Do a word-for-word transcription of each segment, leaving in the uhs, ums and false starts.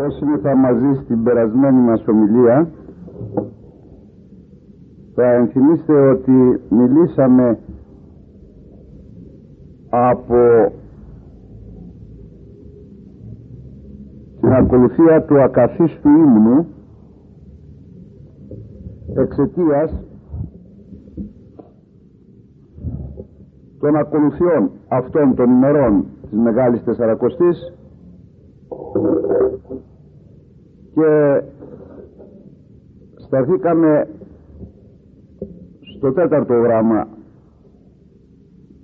Όσοι ήμασταν μαζί στην περασμένη μας ομιλία, θα ενθυμίστε ότι μιλήσαμε από την ακολουθία του ακαθίστου ύμνου εξαιτίας των ακολουθιών αυτών των ημερών της Μεγάλης Τεσσαρακοστής και σταθήκαμε στο τέταρτο γράμμα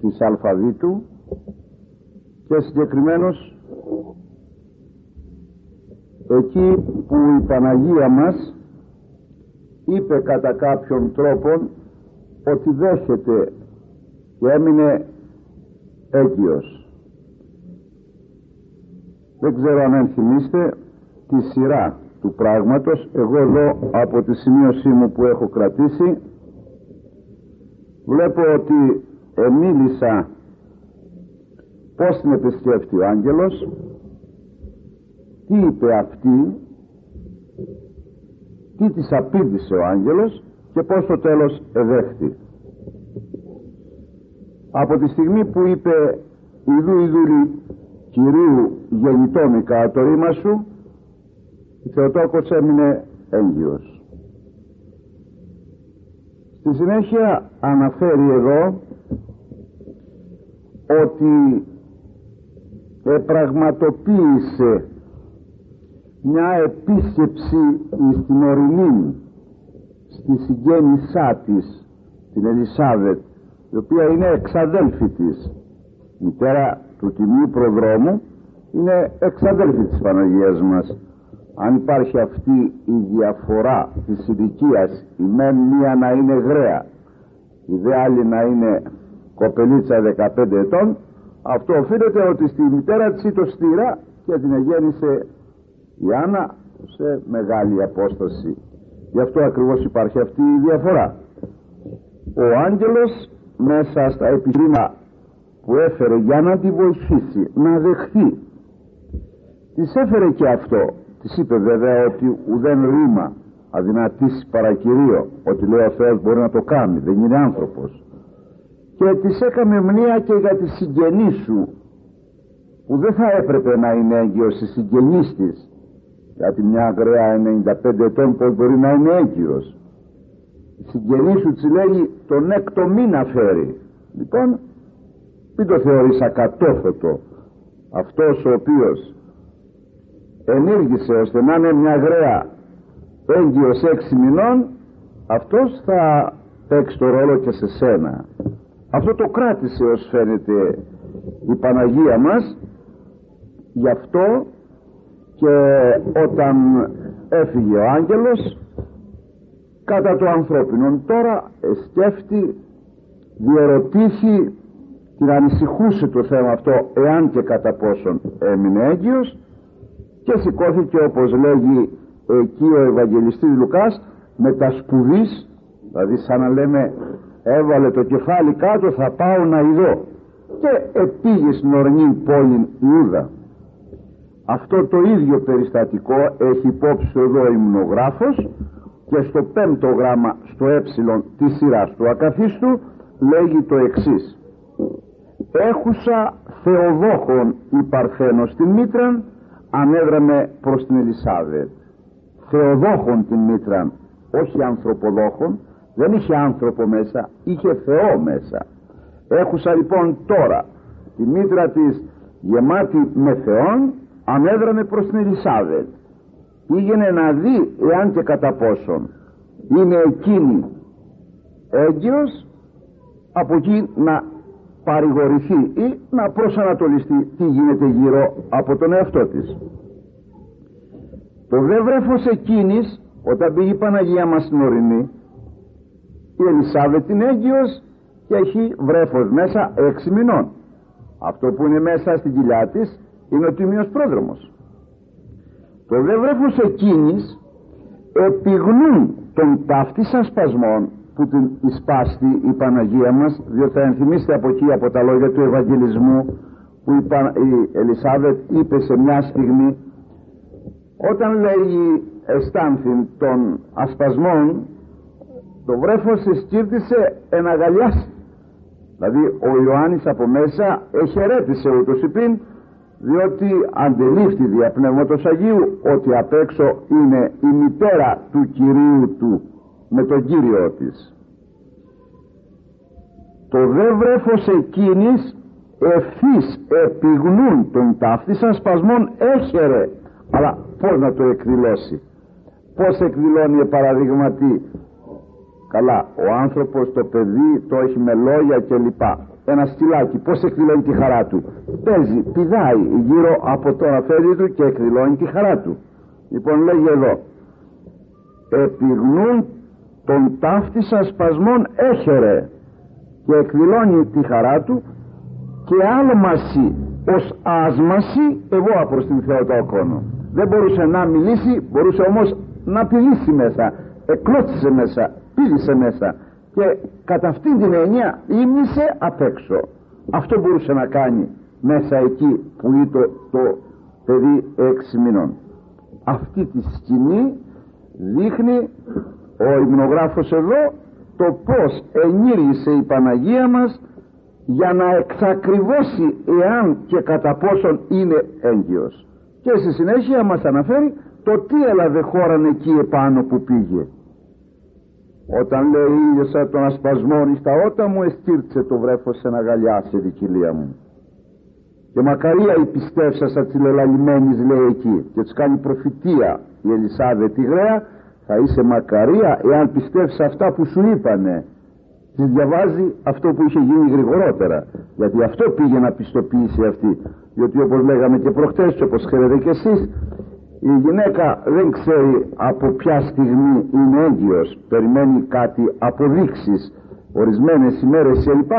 της αλφαβήτου και συγκεκριμένως εκεί που η Παναγία μας είπε κατά κάποιον τρόπο ότι δέχεται και έμεινε έγκυος. Δεν ξέρω αν ενθυμίστε τη σειρά του πράγματος. Εγώ εδώ από τη σημείωσή μου που έχω κρατήσει βλέπω ότι εμίλησα πώς την επισκέφτει ο άγγελος, τι είπε αυτή, τι της απήντησε ο άγγελος και πώς στο τέλος εδέχτη. Από τη στιγμή που είπε «Ιδού Ιδούρη Κυρίου γεννητόμικα το ρήμα σου», η Θεοτόκος έμεινε έγκυος. Στη συνέχεια αναφέρει εδώ ότι επραγματοποίησε μια επίσκεψη εις την Ορεινήν, στη συγγένεισά της, την Ελισάβετ, η οποία είναι εξαδέλφη της, μητέρα του Τιμίου Προδρόμου, είναι εξαδέλφη της Παναγίας μας. Αν υπάρχει αυτή η διαφορά της ηλικίας, η μεν μία να είναι γραία, η δε άλλη να είναι κοπελίτσα δεκαπέντε ετών, αυτό οφείλεται ότι στη μητέρα της το στήρα και την εγέννησε η Άννα σε μεγάλη απόσταση. Γι' αυτό ακριβώς υπάρχει αυτή η διαφορά. Ο άγγελος μέσα στα επιχειρήματα που έφερε για να τη βοηθήσει να δεχθεί, της έφερε και αυτό. Της είπε βέβαια ότι ουδέν ρήμα αδυνατής παρακυρίο, ότι λέει ο Θεός μπορεί να το κάνει, δεν είναι άνθρωπος. Και της έκαμε μνήα και για τη συγγενή σου, που δεν θα έπρεπε να είναι έγκυος η συγγενής της, γιατί μια αγραία ενενήντα πέντε ετών πώς μπορεί να είναι έγκυος. Η συγγενή σου της λέει τον έκτο μήνα φέρει. Λοιπόν, μην το θεωρείς ακατόφωτο. Αυτός ο οποίος ενήργησε ώστε να είναι μια γραία έγκυος έξι μηνών, αυτός θα παίξει το ρόλο και σε σένα. Αυτό το κράτησε ως φαίνεται η Παναγία μας. Γι' αυτό και όταν έφυγε ο άγγελος κατά το ανθρώπινον τώρα εσκέφτη, διερωτήχη, την ανησυχούσε το θέμα αυτό εάν και κατά πόσον έμεινε έγκυος, και σηκώθηκε, όπως λέγει εκεί ο Ευαγγελιστής Λουκάς, μετασπουδής, δηλαδή σαν να λέμε έβαλε το κεφάλι κάτω, θα πάω να ειδώ, και επήγε στην ορεινή πόλη Ιούδα. Αυτό το ίδιο περιστατικό έχει υπόψη εδώ υμνογράφος και στο πέμπτο γράμμα, στο έψιλον της σειράς του ακαθίστου, λέγει το εξής: «Έχουσα Θεοδόχων η Παρθένος την μήτραν, ανέδραμε προς την Ελισάβετ». Θεοδόχων την μήτραν, όχι ανθρωποδόχων, δεν είχε άνθρωπο μέσα, είχε Θεό μέσα. Έχουσα λοιπόν τώρα τη μήτρα της γεμάτη με Θεόν, ανέδραμε προς την Ελισάβετ. Πήγαινε να δει εάν και κατά πόσον είναι εκείνη έγκυος, από εκεί να παρηγορηθεί ή να προσανατολιστεί τι γίνεται γύρω από τον εαυτό της. Το δε βρέφος εκείνης, όταν πήγε η Παναγία μας στην Ορεινή, η Ελισάβετ είναι έγκυος και έχει βρέφος μέσα έξι μηνών. Αυτό που είναι μέσα στην κοιλιά της είναι ο Τιμίος Πρόδρομος. Το δε βρέφος εκείνης επιγνούν των ταύτισαν σπασμών που την εισπάστη η Παναγία μας, διότι θα ενθυμίστε από εκεί, από τα λόγια του Ευαγγελισμού, που η Ελισάβετ είπε σε μια στιγμή Όταν λέγει αισθάνθην των ασπασμών, το βρέφος συσκύρτησε εναγαλιάσει. Δηλαδή ο Ιωάννης από μέσα εχαιρέτησε ούτως υπήν, διότι αντελήφθη δια Πνεύματος Αγίου ότι απ' έξω είναι η μητέρα του Κυρίου του με τον Κύριο της. Το δε βρέφος εκείνης ευθύς επιγνούν τον ταύτη σαν σπασμών έχερε. Αλλά πώς να το εκδηλώσει? Πώς εκδηλώνει παραδειγματί? Καλά, ο άνθρωπος το παιδί το έχει με λόγια κλπ. Ένα σκυλάκι πώς εκδηλώνει τη χαρά του? Παίζει, πηδάει γύρω από το αφέλη του και εκδηλώνει τη χαρά του. Λοιπόν, λέγει εδώ, επιγνούν τον ταύτη σαν σπασμών έχερε, και εκδηλώνει τη χαρά του, και άλμαση ως άσμαση εγώ προς την Θεοτόκονο. Δεν μπορούσε να μιλήσει, μπορούσε όμως να πηδήσει μέσα, εκλώτσισε μέσα, πήδησε μέσα, και κατά αυτήν την έννοια ύμνησε απ' έξω. Αυτό μπορούσε να κάνει μέσα εκεί που ήταν το παιδί έξι μηνών. Αυτή τη σκηνή δείχνει ο υμνογράφος εδώ το πώς ενήργησε η Παναγία μας για να εξακριβώσει εάν και κατά πόσον είναι έγκυος, και στη συνέχεια μας αναφέρει το τι έλαβε χώραν εκεί επάνω που πήγε. Όταν λέει ήλιοσα τον ασπασμόν εις τα ότα μου, εστήρτσε το βρέφος σε αγαλιά σε δικηλία μου. Και μακαρία η πιστεύσασα τη λελαλημένης, λέει εκεί, και της κάνει προφητεία η Ελισάβετ η Γραία, θα είσαι μακαρία εάν πιστεύσεις αυτά που σου είπανε. Τη διαβάζει αυτό που είχε γίνει γρηγορότερα, γιατί αυτό πήγε να πιστοποιήσει αυτή, διότι όπως λέγαμε και προχτές, όπως ξέρετε και εσείς, η γυναίκα δεν ξέρει από ποια στιγμή είναι έγκυος, περιμένει κάτι αποδείξεις, ορισμένες ημέρες κλπ.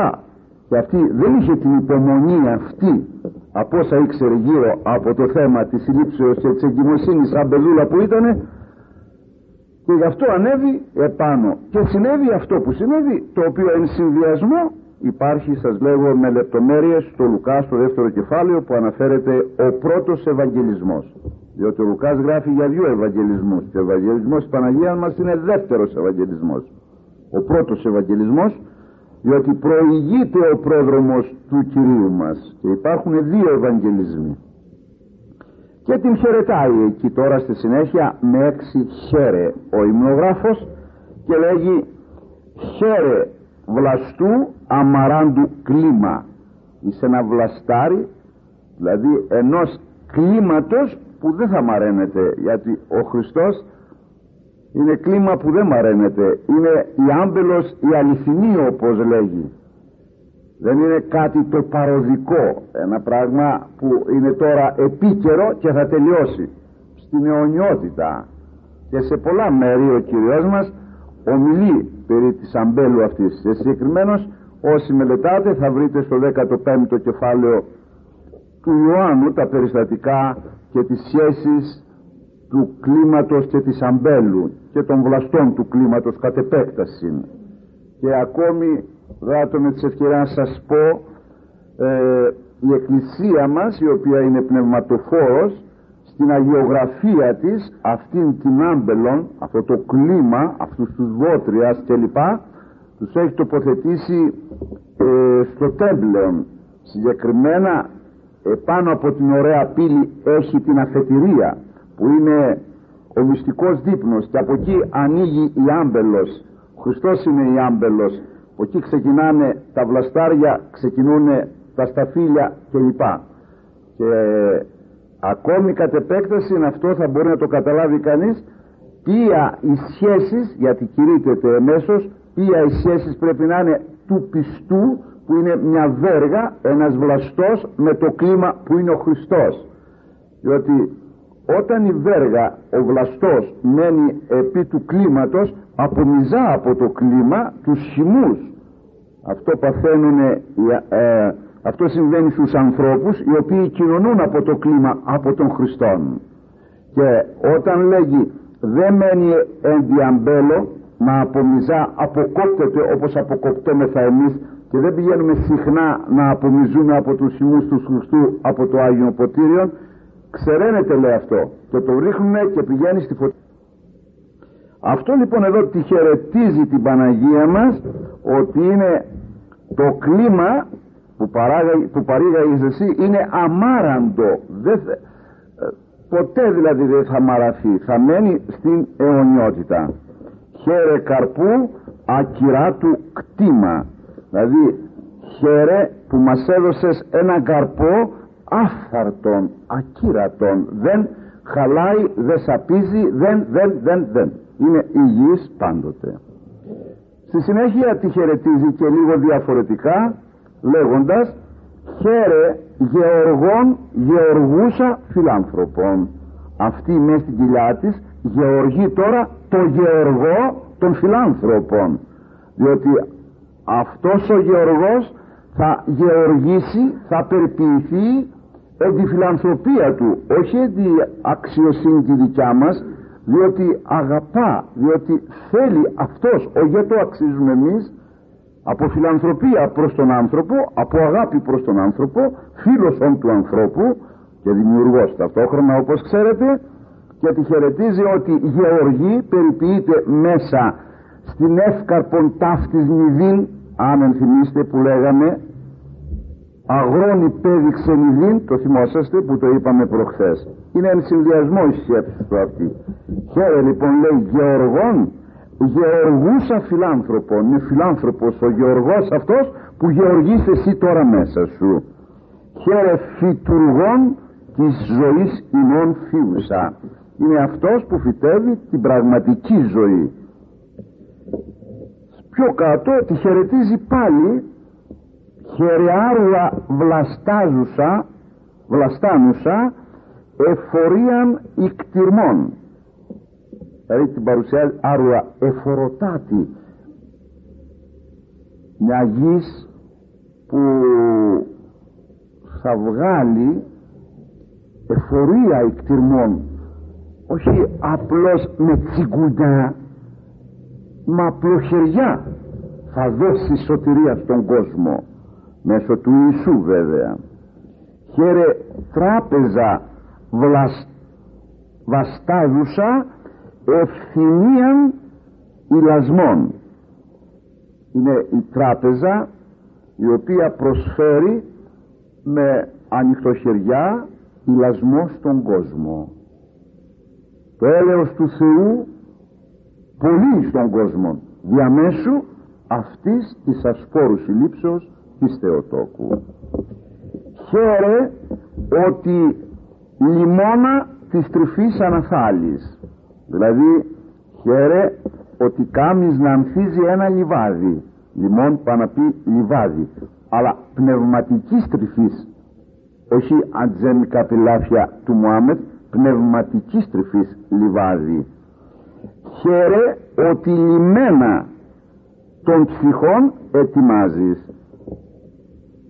Και αυτή δεν είχε την υπομονή αυτή, από όσα ήξερε γύρω από το θέμα της συλλήψεως και της εγκυμοσύνης σαν παιδούλα που ήτανε, και γι' αυτό ανέβει επάνω και συνέβη αυτό που συνέβη, το οποίο εν συνδυασμό υπάρχει, σας λέγω, με λεπτομέρειες στο Λουκά στο δεύτερο κεφάλαιο που αναφέρεται ο πρώτος Ευαγγελισμός, διότι ο Λουκάς γράφει για δύο Ευαγγελισμούς και ο Ευαγγελισμός της Παναγίας μας είναι δεύτερος Ευαγγελισμός. Ο πρώτος Ευαγγελισμός, διότι προηγείται ο πρόδρομος του Κυρίου μας και υπάρχουν δύο Ευαγγελισμοί, και την χαιρετάει εκεί τώρα στη συνέχεια με έξι χαίρε ο υμνογράφος, και λέγει χαίρε βλαστού αμαράντου κλίμα, είσαι ένα βλαστάρι, δηλαδή ενός κλίματος που δεν θα μαραίνεται, γιατί ο Χριστός είναι κλίμα που δεν μαραίνεται, είναι η άμπελος η αληθινή, όπως λέγει. Δεν είναι κάτι το παροδικό, ένα πράγμα που είναι τώρα επίκαιρο και θα τελειώσει στην αιωνιότητα, και σε πολλά μέρη ο Κύριος μας ομιλεί περί της αμπέλου αυτής. Και συγκεκριμένως όσοι μελετάτε θα βρείτε στο δέκατο πέμπτο κεφάλαιο του Ιωάννου τα περιστατικά και τις σχέσεις του κλίματος και της αμπέλου και των βλαστών του κλίματος κατ' επέκταση. Και ακόμη δράτω με τις ευκαιρία να σας πω, ε, η Εκκλησία μας, η οποία είναι πνευματοφόρος, στην αγιογραφία της αυτήν την άμπελον, αυτό το κλίμα, αυτούς τους βότριας κλπ, τους έχει τοποθετήσει ε, στο τέμπλεον. Συγκεκριμένα επάνω από την ωραία πύλη έχει την αφετηρία που είναι ο μυστικός δείπνος, και από εκεί ανοίγει η άμπελος. Ο Χριστός είναι η άμπελος. Εκεί ξεκινάνε τα βλαστάρια, ξεκινούν τα σταφύλια κλπ. Και ακόμη κατ' επέκταση, αυτό θα μπορεί να το καταλάβει κανείς, ποια οι σχέσεις, γιατί κηρύττεται εμέσως, ποια οι σχέσεις πρέπει να είναι του πιστού, που είναι μια βέργα, ένας βλαστός, με το κλίμα που είναι ο Χριστός. Διότι όταν η βέργα, ο βλαστός, μένει επί του κλίματος, απομυζά από το κλίμα τους χυμούς. Αυτό παθαίνουνε, ε, αυτό συμβαίνει στους ανθρώπους οι οποίοι κοινωνούν από το κλίμα, από τον Χριστόν. Και όταν λέγει δεν μένει εν διαμπέλο, να απομυζά, αποκόπτεται όπως αποκοπτόμεθα εμείς, και δεν πηγαίνουμε συχνά να απομυζούμε από τους χυμούς του Χριστού από το Άγιο Ποτήριον, ξεραίνεται λέει αυτό και το ρίχνουμε και πηγαίνει στη φωτιά. Αυτό λοιπόν εδώ τη χαιρετίζει την Παναγία μας, ότι είναι το κλίμα που, που παρήγαγες εσύ, είναι αμάραντο, δεν, ποτέ δηλαδή δεν θα μαραθεί, θα μένει στην αιωνιότητα. Χαίρε καρπού ακυράτου κτήμα, δηλαδή χαίρε που μας έδωσες έναν καρπό άφθαρτον, ακύρατον, δεν χαλάει, δεν σαπίζει, δεν, δεν, δεν, δεν. Είναι υγιής πάντοτε. Στη συνέχεια τη χαιρετίζει και λίγο διαφορετικά λέγοντας χαίρε γεωργών γεωργούσα φιλάνθρωπων. Αυτή μέσα στην κοιλιά της γεωργεί τώρα το γεωργό των φιλάνθρωπων, διότι αυτός ο γεωργός θα γεωργήσει, θα περιποιηθεί εν τη φιλανθρωπία του, όχι εν τη αξιοσύνη τη δικιά μας, διότι αγαπά, διότι θέλει αυτός, όχι για το αξίζουμε εμείς, από φιλανθρωπία προς τον άνθρωπο, από αγάπη προς τον άνθρωπο, φίλος όν του ανθρώπου και δημιουργός ταυτόχρονα όπως ξέρετε, και τη χαιρετίζει ότι γεωργεί, περιποιείται μέσα στην εύκαρπον ταύτης νηδίν, αν ενθυμίστε που λέγαμε αγρόνι παιδί ξενιδίν, το θυμόσαστε που το είπαμε προχθές, είναι εν συνδυασμό η σκέψη του αυτή. Χαίρε λοιπόν λέει γεωργών γεωργούσα φιλάνθρωπον, είναι φιλάνθρωπος ο γεωργός αυτός που γεωργείς εσύ τώρα μέσα σου. Χαίρε φυτουργών της ζωής ημών φίουσα, είναι αυτός που φυτεύει την πραγματική ζωή. Πιο κάτω τη χαιρετίζει πάλι χαιρεάρουα βλαστάζουσα βλαστάνουσα εφορίαν ικτυρμών, δηλαδή την παρουσιάζει άρουα εφοροτάτη, μια γης που θα βγάλει εφορία ικτυρμών, όχι απλώς με τσιγκουνιά μα απλοχεριά θα δώσει σωτηρία στον κόσμο μέσω του Ιησού βέβαια. Χαίρε τράπεζα βλασ... βαστάζουσα ευθυνίαν ηλασμών, είναι η τράπεζα η οποία προσφέρει με ανοιχτοχεριά ηλασμό στον κόσμο, το έλεος του Θεού πολύ στον κόσμο διαμέσου αυτής της ασφόρου συλλήψεως της Θεοτόκου. Χαίρε ότι λιμώνα της τρυφής αναθάλης, δηλαδή χαίρε ότι κάμεις να ανθίζει ένα λιβάδι, λιμών πάνω να πει λιβάδι, αλλά πνευματικής τρυφής, όχι ατζέμικα πιλάφια του Μωάμετ, πνευματικής τρυφής λιβάδι. Χαίρε ότι λιμένα των ψυχών ετοιμάζεις.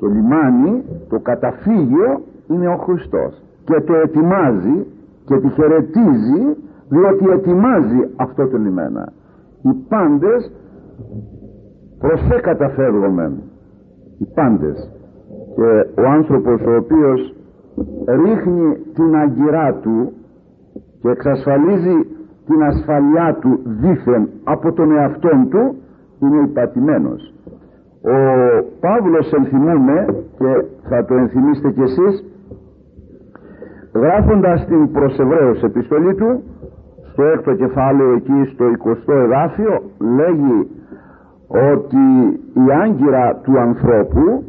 Το λιμάνι, το καταφύγιο είναι ο Χριστός και το ετοιμάζει και τη χαιρετίζει, διότι ετοιμάζει αυτό το λιμένα. Οι πάντες προς τε καταφεύγομεν, οι πάντες, και ο άνθρωπος ο οποίος ρίχνει την αγκυρά του και εξασφαλίζει την ασφαλιά του δήθεν από τον εαυτόν του, είναι υπατημένος. Ο Παύλος ενθυμούμε, και θα το ενθυμίσετε κι εσείς, γράφοντας την προς Εβραίους επιστολή του στο έκτο κεφάλαιο εκεί στο εικοστό εδάφιο, λέγει ότι η άγκυρα του ανθρώπου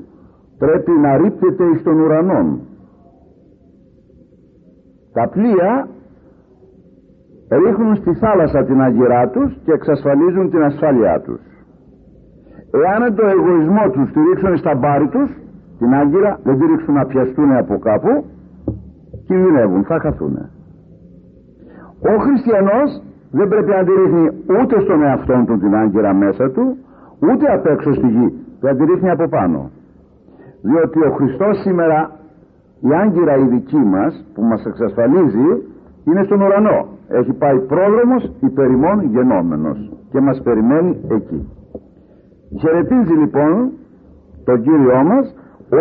πρέπει να ρύπτεται εις των ουρανών. Τα πλοία ρίχνουν στη θάλασσα την αγκυρά τους και εξασφαλίζουν την ασφάλειά τους. Εάν το εγωισμό τους τη ρίξουν στα μπάρη τους την άγκυρα, δεν τη ρίξουν να πιαστούν από κάπου, κινδυνεύουν, θα χαθούν. Ο χριστιανός δεν πρέπει να τη ρίχνει ούτε στον εαυτόν του την άγκυρα μέσα του, ούτε απ' έξω στη γη, πρέπει να τη ρίχνει από πάνω, διότι ο Χριστός σήμερα, η άγκυρα η δική μας που μας εξασφαλίζει, είναι στον ουρανό. Έχει πάει πρόδρομος υπερ ημών γενόμενος και μας περιμένει εκεί. Χαιρετίζει λοιπόν τον Κύριό μας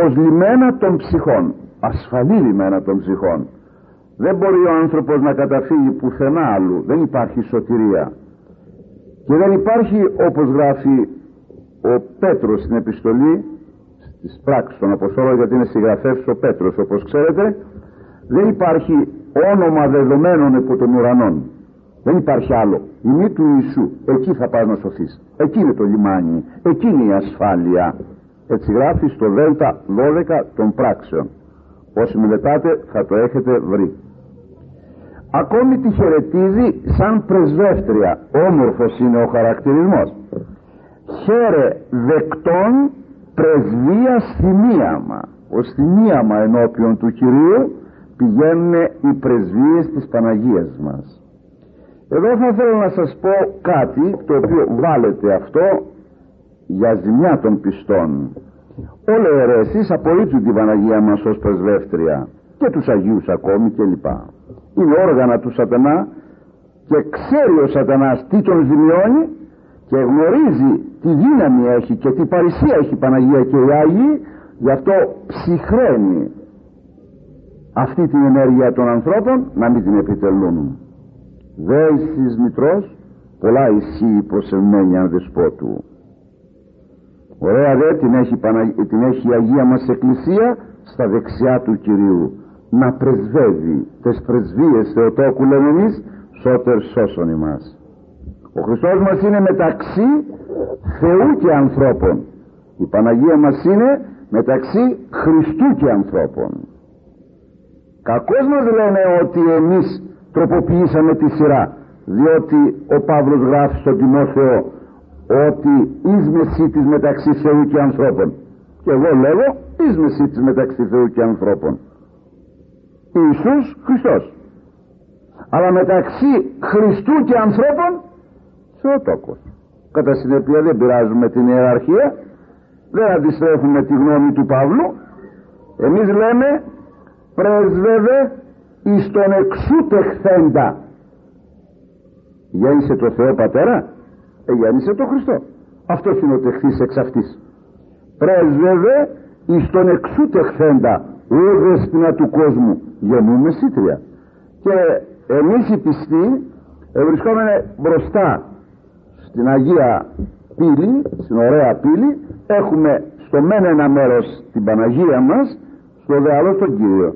ως λιμένα των ψυχών, ασφαλή λιμένα των ψυχών. Δεν μπορεί ο άνθρωπος να καταφύγει πουθενά άλλου. Δεν υπάρχει σωτηρία. Και δεν υπάρχει, όπως γράφει ο Πέτρος στην επιστολή, στις πράξεις των Αποστόλων, γιατί είναι συγγραφέας ο Πέτρος, όπως ξέρετε, δεν υπάρχει όνομα δεδομένων επί των ουρανών. Δεν υπάρχει άλλο. Η μη του Ιησού, εκεί θα πας να σωθείς. Εκεί είναι το λιμάνι, εκεί είναι η ασφάλεια. Έτσι γράφει στο Δέλτα δώδεκα των πράξεων. Όσοι μελετάτε θα το έχετε βρει. Ακόμη τη χαιρετίζει σαν πρεσβεύτρια. Όμορφος είναι ο χαρακτηρισμός. Χαίρε δεκτών πρεσβείας θυμίαμα. Ως θυμίαμα ενώπιον του Κυρίου πηγαίνουν οι πρεσβείες της Παναγίας μας. Εδώ θα θέλω να σας πω κάτι το οποίο βάλετε αυτό για ζημιά των πιστών. Όλα οι αιρέσεις απορρίπτουν την Παναγία μας ως πρεσβεύτρια και τους Αγίους ακόμη κλπ. Είναι όργανα του σατανά και ξέρει ο σατανάς τι τον ζημιώνει και γνωρίζει τι δύναμη έχει και τι παρησία έχει η Παναγία και οι Άγιοι, γι' αυτό ψυχραίνει αυτή την ενέργεια των ανθρώπων να μην την επιτελούν. Δε εις μητρός πολλά ισχύει προσευμένη αν δεσπότου. Ωραία δε την έχει, Πανα... την έχει η Αγία μας Εκκλησία στα δεξιά του Κυρίου να πρεσβεύει τις πρεσβείες Θεοτόκου, λέμε εμείς, σώτερ σώσον ημάς. Ο Χριστός μας είναι μεταξύ Θεού και ανθρώπων. Η Παναγία μας είναι μεταξύ Χριστού και ανθρώπων. Κακώς μας λένε ότι εμείς τροποποιήσαμε τη σειρά, διότι ο Παύλος γράφει στον Τιμόθεο ότι ίσμεση της μεταξύ Θεού και ανθρώπων, και εγώ λέγω ίσμεση της μεταξύ Θεού και ανθρώπων Ιησούς Χριστός, αλλά μεταξύ Χριστού και ανθρώπων Θεοτόκος. Κατά συνέπεια δεν πειράζουμε την ιεραρχία, δεν αντιστρέφουμε τη γνώμη του Παύλου. Εμείς λέμε πρεσβεύε εις τον εξούτεχθέντα. Γέννησε το Θεό Πατέρα, εγέννησε το Χριστό. Αυτός είναι ο τεχθής εξ αυτής. Πρέσβευε εις τον εξούτεχθέντα, ουδεστινά του κόσμου γεννούμε σύτρια. Και εμείς οι πιστοί βρισκόμενοι μπροστά στην Αγία Πύλη, στην ωραία πύλη, έχουμε στο μεν ένα μέρος την Παναγία μας, στο δε άλλο τον Κύριο.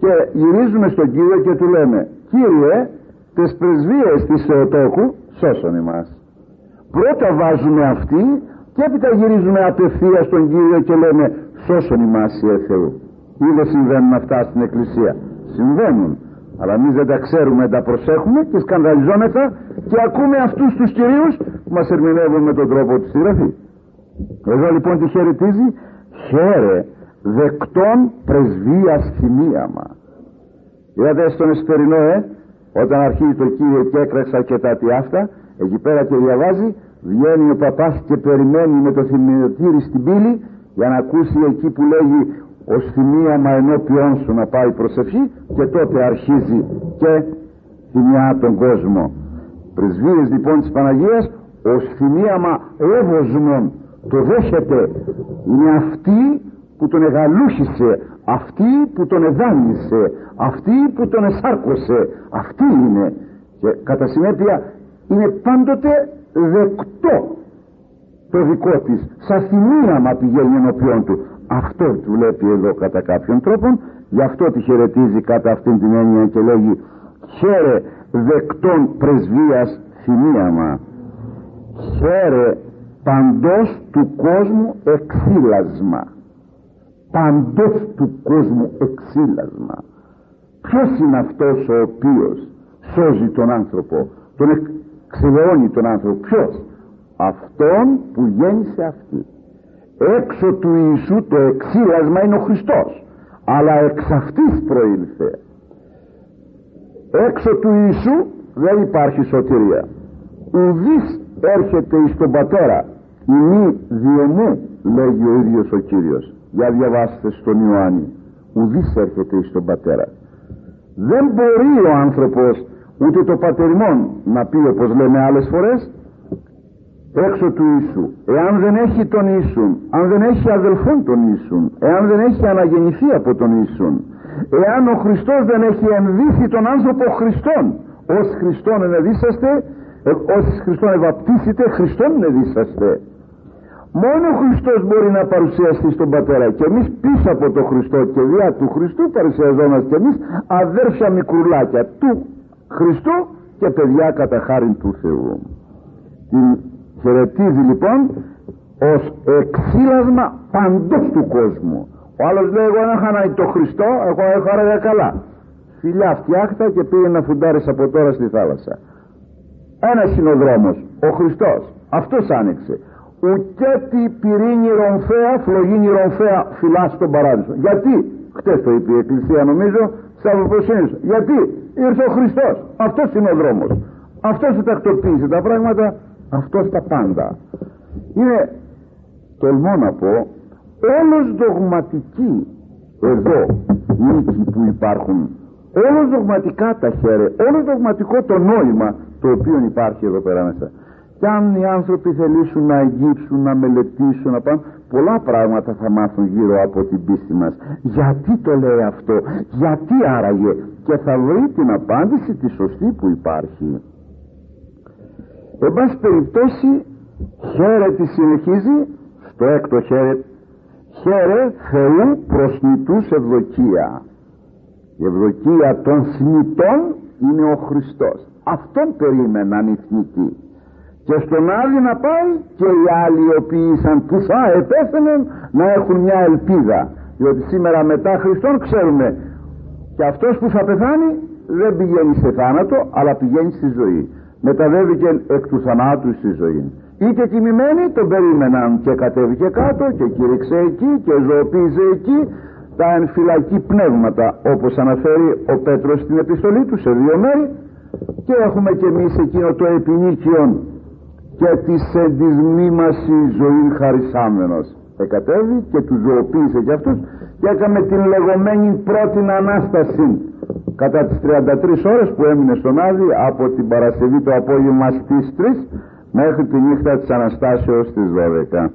Και γυρίζουμε στον Κύριο και του λέμε Κύριε, τις πρεσβείες της Θεοτόκου σώσον ημάς. Πρώτα βάζουμε αυτή και έπειτα γυρίζουμε απευθείας στον Κύριο και λέμε σώσον ημάς Ιε Θεού. Ή δεν συμβαίνουν αυτά στην Εκκλησία? Συμβαίνουν, αλλά εμείς δεν τα ξέρουμε, τα προσέχουμε και σκανδαλιζόμεθα και ακούμε αυτούς τους κυρίους που μας ερμηνεύουν με τον τρόπο της Γραφής. Εδώ λοιπόν τη χαιρετίζει, χαίρε δεκτών πρεσβείας θυμίαμα. Είδατε στον Εσπερινό, ε, όταν αρχίζει το Κύριε και έκραξα και τα τι αυτά, εκεί πέρα και διαβάζει, βγαίνει ο παπάς και περιμένει με το θυμιωτήρι στην πύλη για να ακούσει εκεί που λέγει ως θυμίαμα ενώπιόν σου να πάει προσευχή, και τότε αρχίζει και θυμιά τον κόσμο. Πρεσβείες λοιπόν της Παναγίας ως θυμίαμα εύωσμον, το δέχεται. Είναι αυτή που τον εγαλούχησε, αυτή που τον εδάνησε, αυτή που τον εσάρκωσε, αυτή είναι, και κατά συνέπεια είναι πάντοτε δεκτό το δικό της, σαν θυμίαμα πηγαίνει ενώπιον του. Αυτό του βλέπει εδώ κατά κάποιον τρόπο, γι' αυτό τη χαιρετίζει κατά αυτήν την έννοια και λέγει χαίρε δεκτών πρεσβείας θυμίαμα. Χαίρε παντός του κόσμου εξήλασμα. Παντός του κόσμου εξήλασμα. Ποιος είναι αυτός ο οποίος σώζει τον άνθρωπο, τον εκ... ξεβεώνει τον άνθρωπο? Ποιος? Αυτόν που γέννησε αυτή. Έξω του Ιησού το εξήλασμα είναι ο Χριστός, αλλά εξ αυτής προήλθε. Έξω του Ιησού δεν υπάρχει σωτηρία. Ουδής έρχεται εις τον Πατέρα ημί διεμού, λέγει ο ίδιος ο Κύριος. Για διαβάστε στον Ιωάννη, ουδής έρχεται εις τον Πατέρα. Δεν μπορεί ο άνθρωπος ούτε το πατερμόν να πει, όπως λέμε άλλες φορές, έξω του Ιησού. Εάν δεν έχει τον Ιησούν, αν δεν έχει αδελφόν τον Ιησούν, εάν δεν έχει αναγεννηθεί από τον Ιησούν, Εάν ο Χριστός δεν έχει ενδύσει τον άνθρωπο Χριστόν, ως Χριστόν ενεδύσαστε, ως Χριστόν ευαπτίσετε, Χριστόν ενεδύσαστε. Μόνο ο Χριστός μπορεί να παρουσιαστεί στον Πατέρα, και εμείς πίσω από τον Χριστό και διά του Χριστού παρουσιαζόμαστε και εμείς αδέρφια μικρουλάκια του Χριστού και παιδιά κατά χάριν του Θεού. Την χαιρετίζει λοιπόν ως εξήλασμα παντός του κόσμου. Ο άλλος λέει, εγώ δεν χανάει το Χριστό, εγώ έχω άραγα καλά. Φιλιά φτιάχτα και πήγαινε να φουντάρεις από τώρα στη θάλασσα. Ένας είναι ο δρόμος, ο Χριστός, αυτός άνοιξε. Ουκέτη πυρήνη ρομφέα, φλογίνη ρομφέα, φυλά στον παράδεισο. Γιατί, χτες το είπε η Εκκλησία νομίζω, σταυροποσύνης. Γιατί ήρθε ο Χριστός, αυτός είναι ο δρόμος. Αυτός θα τακτοποίησε τα πράγματα, αυτός τα πάντα. Είναι, τολμώ να πω, όλος δογματικοί εδώ οίκοι που υπάρχουν, όλος δογματικά τα χέρια, όλος δογματικό το νόημα το οποίο υπάρχει εδώ πέρα μέσα. Και αν οι άνθρωποι θελήσουν να αγγίψουν, να μελετήσουν, να πάνε, πολλά πράγματα θα μάθουν γύρω από την πίστη μας. Γιατί το λέει αυτό, γιατί άραγε, και θα βρει την απάντηση τη σωστή που υπάρχει. Εν πάση περιπτώσει, χαίρετη συνεχίζει στο έκτο χαίρε. Χαίρε Θεού προς νητούς ευδοκία. Η ευδοκία των θνητών είναι ο Χριστός. Αυτόν περίμεναν οι θνητοί. Και στον Άδη να πάει και οι άλλοι οι οποίοι ήσαν που θα επέφαιναν να έχουν μια ελπίδα. Διότι σήμερα μετά Χριστόν ξέρουμε, και αυτός που θα πεθάνει δεν πηγαίνει σε θάνατο αλλά πηγαίνει στη ζωή. Μεταβέβηκε εκ του θανάτου στη ζωή. Είτε κοιμημένοι τον περίμεναν και κατέβηκε κάτω και κήρυξε εκεί και ζωοποίησε εκεί τα εμφυλακή πνεύματα, όπως αναφέρει ο Πέτρος στην επιστολή του σε δύο μέρη, και έχουμε και εμείς εκείνο το επινίκιον και της εντισμή μας η ζωή χαρισάμενος. Εκατέβη και του ζωοποίησε και αυτούς και έκαμε την λεγόμενη πρώτη Ανάσταση κατά τις τριάντα τρεις ώρες που έμεινε στον Άδη από την Παρασκευή το απόγευμα στις τρεις μέχρι τη νύχτα της Αναστάσεως στις δώδεκα.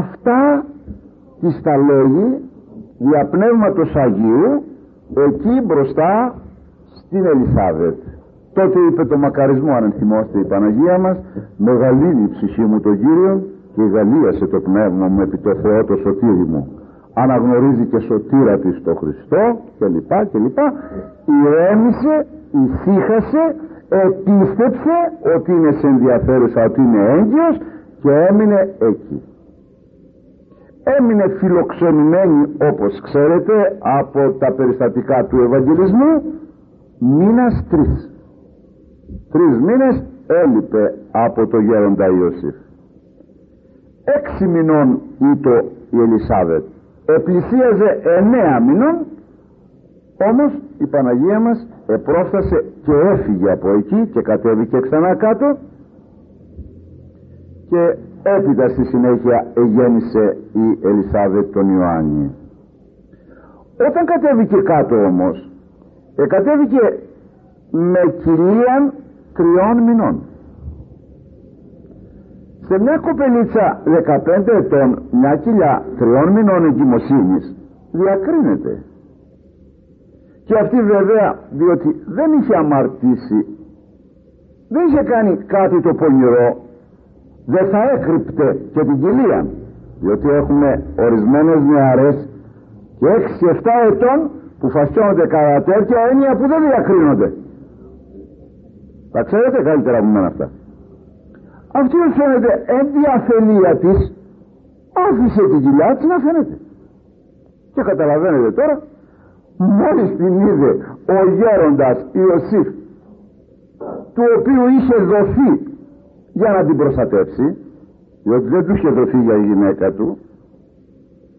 Αυτά τις τα λέγει δια Πνεύματος Αγίου εκεί μπροστά στην Ελισάβετ. Τότε είπε το μακαρισμό, αν θυμόστε, η Παναγία μας, «Μεγαλύνει η ψυχή μου τον Κύριο και γαλίασε το πνεύμα μου επί το Θεό το σωτήρι μου». Αναγνωρίζει και σωτήρα της το Χριστό κλπ. κλπ. Ηρέμησε, ησύχασε, επίστεψε ότι είναι σε ενδιαφέρουσα, ότι είναι έγκυος, και έμεινε εκεί. Έμεινε φιλοξενημένη, όπως ξέρετε από τα περιστατικά του Ευαγγελισμού, μήνας τρεις. Τρεις μήνες έλειπε από το γέροντα Ιωσήφ. Έξι μηνών ήτο η Ελισάβετ, επλησίαζε εννέα μηνών, όμως η Παναγία μας επρόφτασε και έφυγε από εκεί και κατέβηκε ξανά κάτω, και έπειτα στη συνέχεια εγέννησε η Ελισάβετ τον Ιωάννη. Όταν κατέβηκε κάτω όμως, εκατέβηκε με κυρίαν τριών μηνών. Σε μια κοπελίτσα δεκαπέντε ετών, μια κοιλιά τριών μηνών εγκυμοσύνης διακρίνεται. Και αυτή βέβαια, διότι δεν είχε αμαρτήσει, δεν είχε κάνει κάτι το πονηρό, δεν θα έκρυπτε και την κοιλία. Διότι έχουμε ορισμένες νεαρές και έξι εφτά ετών που φασιώνονται κατά τέτοια έννοια που δεν διακρίνονται. Τα ξέρετε καλύτερα από μένα αυτά. Αυτή ως φαίνεται εν διαφελία της άφησε την κοιλιά της να φαίνεται. Και καταλαβαίνετε τώρα, μόλις την είδε ο γέροντας Ιωσήφ, του οποίου είχε δοθεί για να την προστατεύσει, διότι δεν του είχε δοθεί για η γυναίκα του,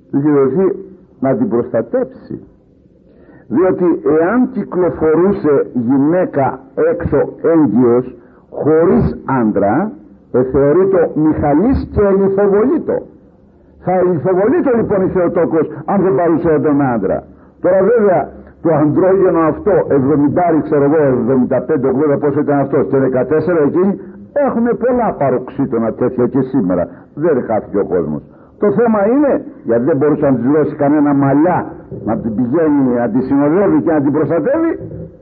του είχε δοθεί να την προστατέψει, διότι εάν κυκλοφορούσε γυναίκα έξω έγκυος χωρίς άντρα, εθεωρείτο μιχαλής και ελιθοβολείτο. Θα ελιθοβολείτο λοιπόν η Θεοτόκος αν δεν παρούσε τον άντρα. Τώρα βέβαια το αντρόγενο αυτό εβδομήντα, ξέρω εγώ, εβδομήντα πέντε ογδόντα πόσο ήταν αυτός, και δεκατέσσερα εκείνοι, έχουν πολλά παροξύτωνα τέτοια και σήμερα. Δεν χάθηκε ο κόσμος. Το θέμα είναι, γιατί δεν μπορούσε να της δώσει κανένα μαλλιά, να την πηγαίνει, να τη συνοδεύει και να την προστατεύει,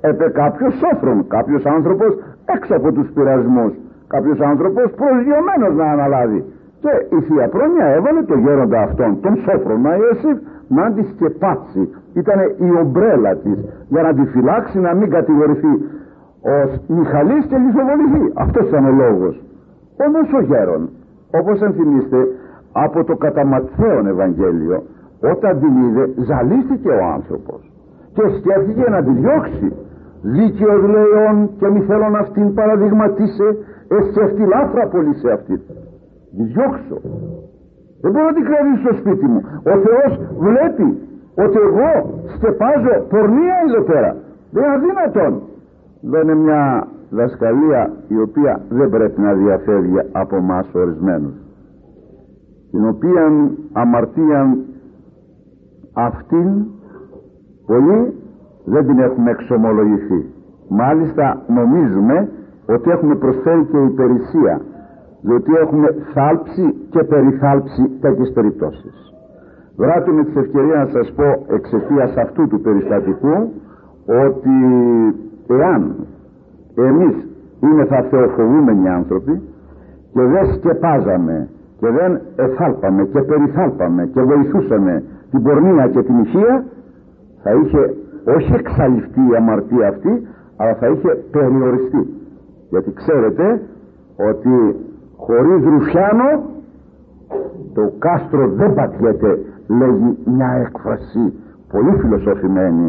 έπε κάποιος σόφρον, κάποιος άνθρωπος έξω από τους πειρασμούς, κάποιος άνθρωπος προσγειωμένος να αναλάβει. Και η θεία πρόνοια έβαλε τον γέροντα αυτόν, τον σόφρονα Ιωσήφ, να τη σκεπάσει. Ήτανε η ομπρέλα της, για να τη φυλάξει, να μην κατηγορηθεί ως Μιχαλής και λιθοβοληθεί. Αυτός ήταν ο λόγος. Όμως ο γέρον, όπως ενθυμίστε, από το κατά Ματθαίον Ευαγγέλιο, όταν την είδε, ζαλίστηκε ο άνθρωπος και σκέφτηκε να τη διώξει. Δίκαιος λέον και μη θέλον αυτήν παραδειγματίσε, εσκεφτεί λάθρα πολύ σε αυτήν. Τη διώξω. Δεν μπορώ να την κρατήσω στο σπίτι μου. Ο Θεός βλέπει ότι εγώ σκεπάζω πορνεία εδώ πέρα. Δεν είναι αδύνατον. Δεν είναι μια δασκαλία η οποία δεν πρέπει να διαφεύγει από εμάς ορισμένους, την οποίαν αμαρτίαν αυτήν πολλοί δεν την έχουμε εξομολογηθεί. Μάλιστα νομίζουμε ότι έχουμε προσφέρει και υπηρεσία, διότι έχουμε θάλψει και περιθάλψει τέτοιες περιπτώσεις. Βράττω με τις ευκαιρίες να σας πω εξαιτίας αυτού του περιστατικού ότι εάν εμείς είμεθα θεοφοβούμενοι άνθρωποι και δεν σκεπάζαμε και δεν εθάλπαμε και περιθάλπαμε και βοηθούσαμε την πορνεία και την ηχεία, θα είχε όχι εξαλειφθεί η αμαρτία αυτή, αλλά θα είχε περιοριστεί. Γιατί ξέρετε ότι χωρίς ρουφιάνο το κάστρο δεν πατιέται, λέγει μια έκφραση πολύ φιλοσοφημένη.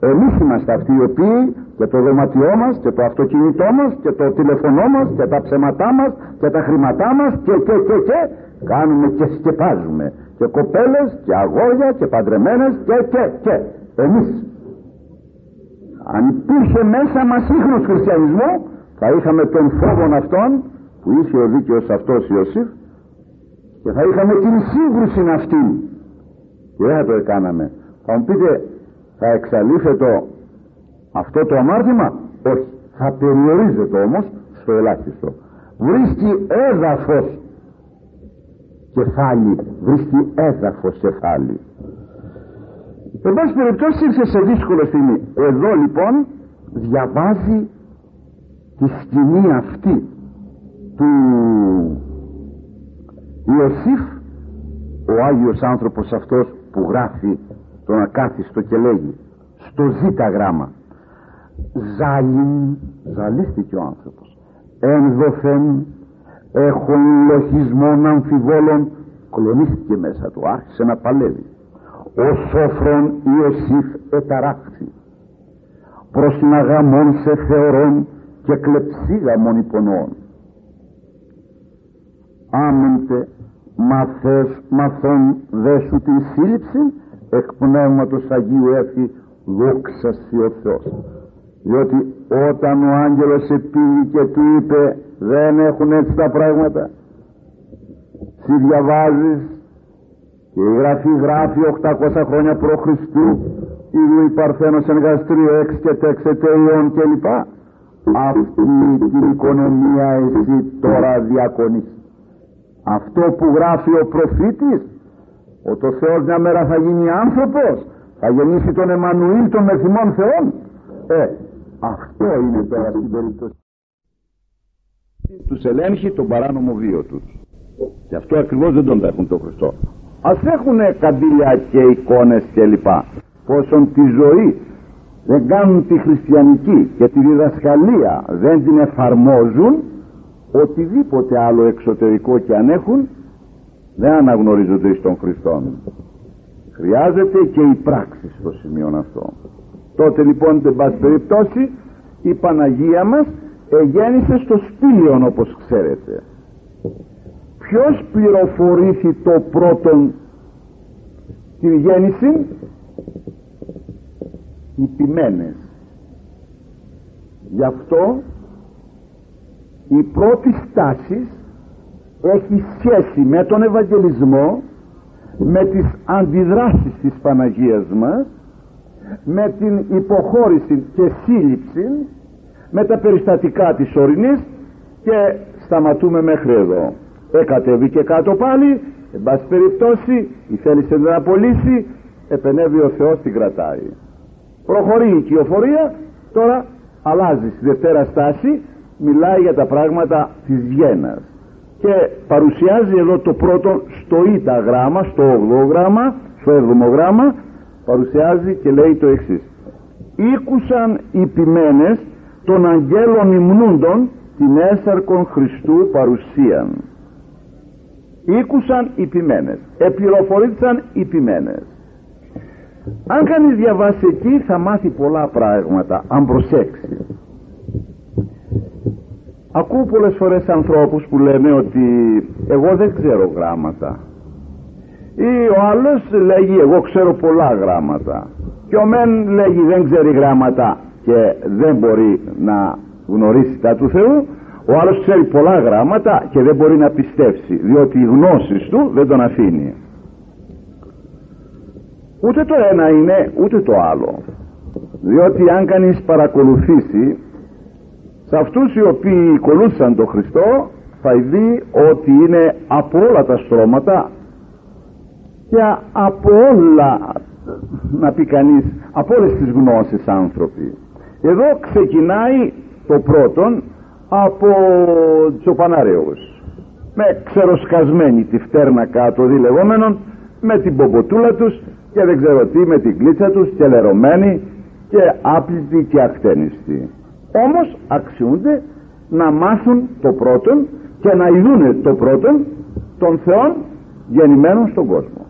Εμείς είμαστε αυτοί οι οποίοι και το δωματιό μας και το αυτοκίνητό μας και το τηλεφωνό μας και τα ψέματά μας και τα χρήματά μας και και και και κάνουμε και σκεπάζουμε και κοπέλες και αγόρια και παντρεμένες και και και εμείς. Αν υπήρχε μέσα μας σύγχρονος χριστιανισμό, θα είχαμε τον φόβον αυτόν που είχε ο δίκαιος αυτός Ιωσήφ και θα είχαμε την σύγκρουση αυτήν και δεν θα το έκαναμε. Θα μου πείτε, θα εξαλείφεται αυτό το αμάρτημα? Όχι, θα περιορίζεται όμως στο ελάχιστο. Βρίσκει έδαφος κεφάλι, βρίσκει έδαφος κεφάλι. Εν πάση περιπτώσει ήρθε σε δύσκολη στιγμή. Εδώ λοιπόν διαβάζει τη σκηνή αυτή του Ιωσήφ, ο Άγιος άνθρωπος αυτός που γράφει τον Ακάθιστο και λέγει στο ζήτα γράμμα «Ζάλιν», ζαλίστηκε ο άνθρωπος, «ένδοθεν έχων λοχισμών αμφιβόλων», κλονίστηκε μέσα του, άρχισε να παλεύει. «Ο σόφρον Ιωσήφ εταράχθη, προς την αγαμόν σε θεωρών και κλεψίγαμον υπονοών. Άμεντε μαθές μαθών δέσου την σύλληψη, εκ πνεύματος Αγίου έφη δόξα σοι ο Θεός». Διότι όταν ο άγγελος επήγει και του είπε δεν έχουν έτσι τα πράγματα, τι διαβάζεις και η γραφή γράφει οκτακόσια χρόνια προ Χριστού, ήλιο η Παρθένος εν γαστρίο εξ και τέξετε ιών κλπ. Αυτή την οικονομία εσύ τώρα διακονείς. Αυτό που γράφει ο προφήτης, ότι ο Θεός μια μέρα θα γίνει άνθρωπος, θα γεννήσει τον Εμμανουήλ των μεθυμών Θεών. Ε, αυτό είναι τώρα στην περίπτωση. Τους ελέγχει τον παράνομο βίο τους. Και αυτό ακριβώς δεν τον δέχουν τον Χριστό. Ας έχουνε καμπύλια και εικόνες κλπ. Πόσον τη ζωή δεν κάνουν τη χριστιανική και τη διδασκαλία δεν την εφαρμόζουν, οτιδήποτε άλλο εξωτερικό και αν έχουν δεν αναγνωρίζονται εις τον Χριστόν. Χρειάζεται και η πράξη στο σημείο αυτό. Τότε λοιπόν, εν πάση περιπτώσει, η Παναγία μας εγέννησε στο σπήλιον, όπως ξέρετε. Ποιος πληροφορήθη το πρώτον την γέννηση? Οι ποιμένες. Γι' αυτό η πρώτη στάση έχει σχέση με τον Ευαγγελισμό, με τις αντιδράσεις της Παναγίας μας, με την υποχώρηση και σύλληψη, με τα περιστατικά της ορεινής και σταματούμε μέχρι εδώ. Εκατεβήκε κάτω πάλι Εν πάση περιπτώσει, η θέλησε να πωλήσει, επενεύει ο Θεός, την κρατάει. Προχωρεί η κυοφορία, τώρα αλλάζει στη δευτέρα στάση, μιλάει για τα πράγματα της Βιέννας και παρουσιάζει εδώ το πρώτο στο ήττα γράμμα, στο όγδοο γράμμα, στο έβδομο γράμμα, παρουσιάζει και λέει το εξής: «Ήκουσαν οι ποιμένες των αγγέλων υμνούντων την έσαρκον Χριστού παρουσίαν». Ήκουσαν οι ποιμένες, επληροφορήθησαν οι ποιμένες. Αν κανείς διαβάσει εκεί θα μάθει πολλά πράγματα, αν προσέξει. Ακούω πολλές φορές ανθρώπους που λένε ότι εγώ δεν ξέρω γράμματα, ή ο άλλος λέγει εγώ ξέρω πολλά γράμματα, και ο μεν λέγει δεν ξέρει γράμματα και δεν μπορεί να γνωρίσει τα του Θεού, ο άλλος ξέρει πολλά γράμματα και δεν μπορεί να πιστέψει, διότι οι γνώσεις του δεν τον αφήνει. Ούτε το ένα είναι ούτε το άλλο, διότι αν κανείς παρακολουθήσει σε αυτούς οι οποίοι κολούθησαν τον Χριστό, θα δει ότι είναι από όλα τα στρώματα και από όλα, να πει κανείς, από όλες τις γνώσεις άνθρωποι. Εδώ ξεκινάει το πρώτον από τσοπανάρεους, με ξεροσκασμένη τη φτέρνα κάτω διλεγόμενον, με την πομποτούλα τους και δεν ξέρω τι, με την κλίτσα τους, τελερωμένοι και άπλητοι και ακτένιστοι. Όμως αξιούνται να μάθουν το πρώτον και να ειδούνε το πρώτον των Θεών γεννημένων στον κόσμο.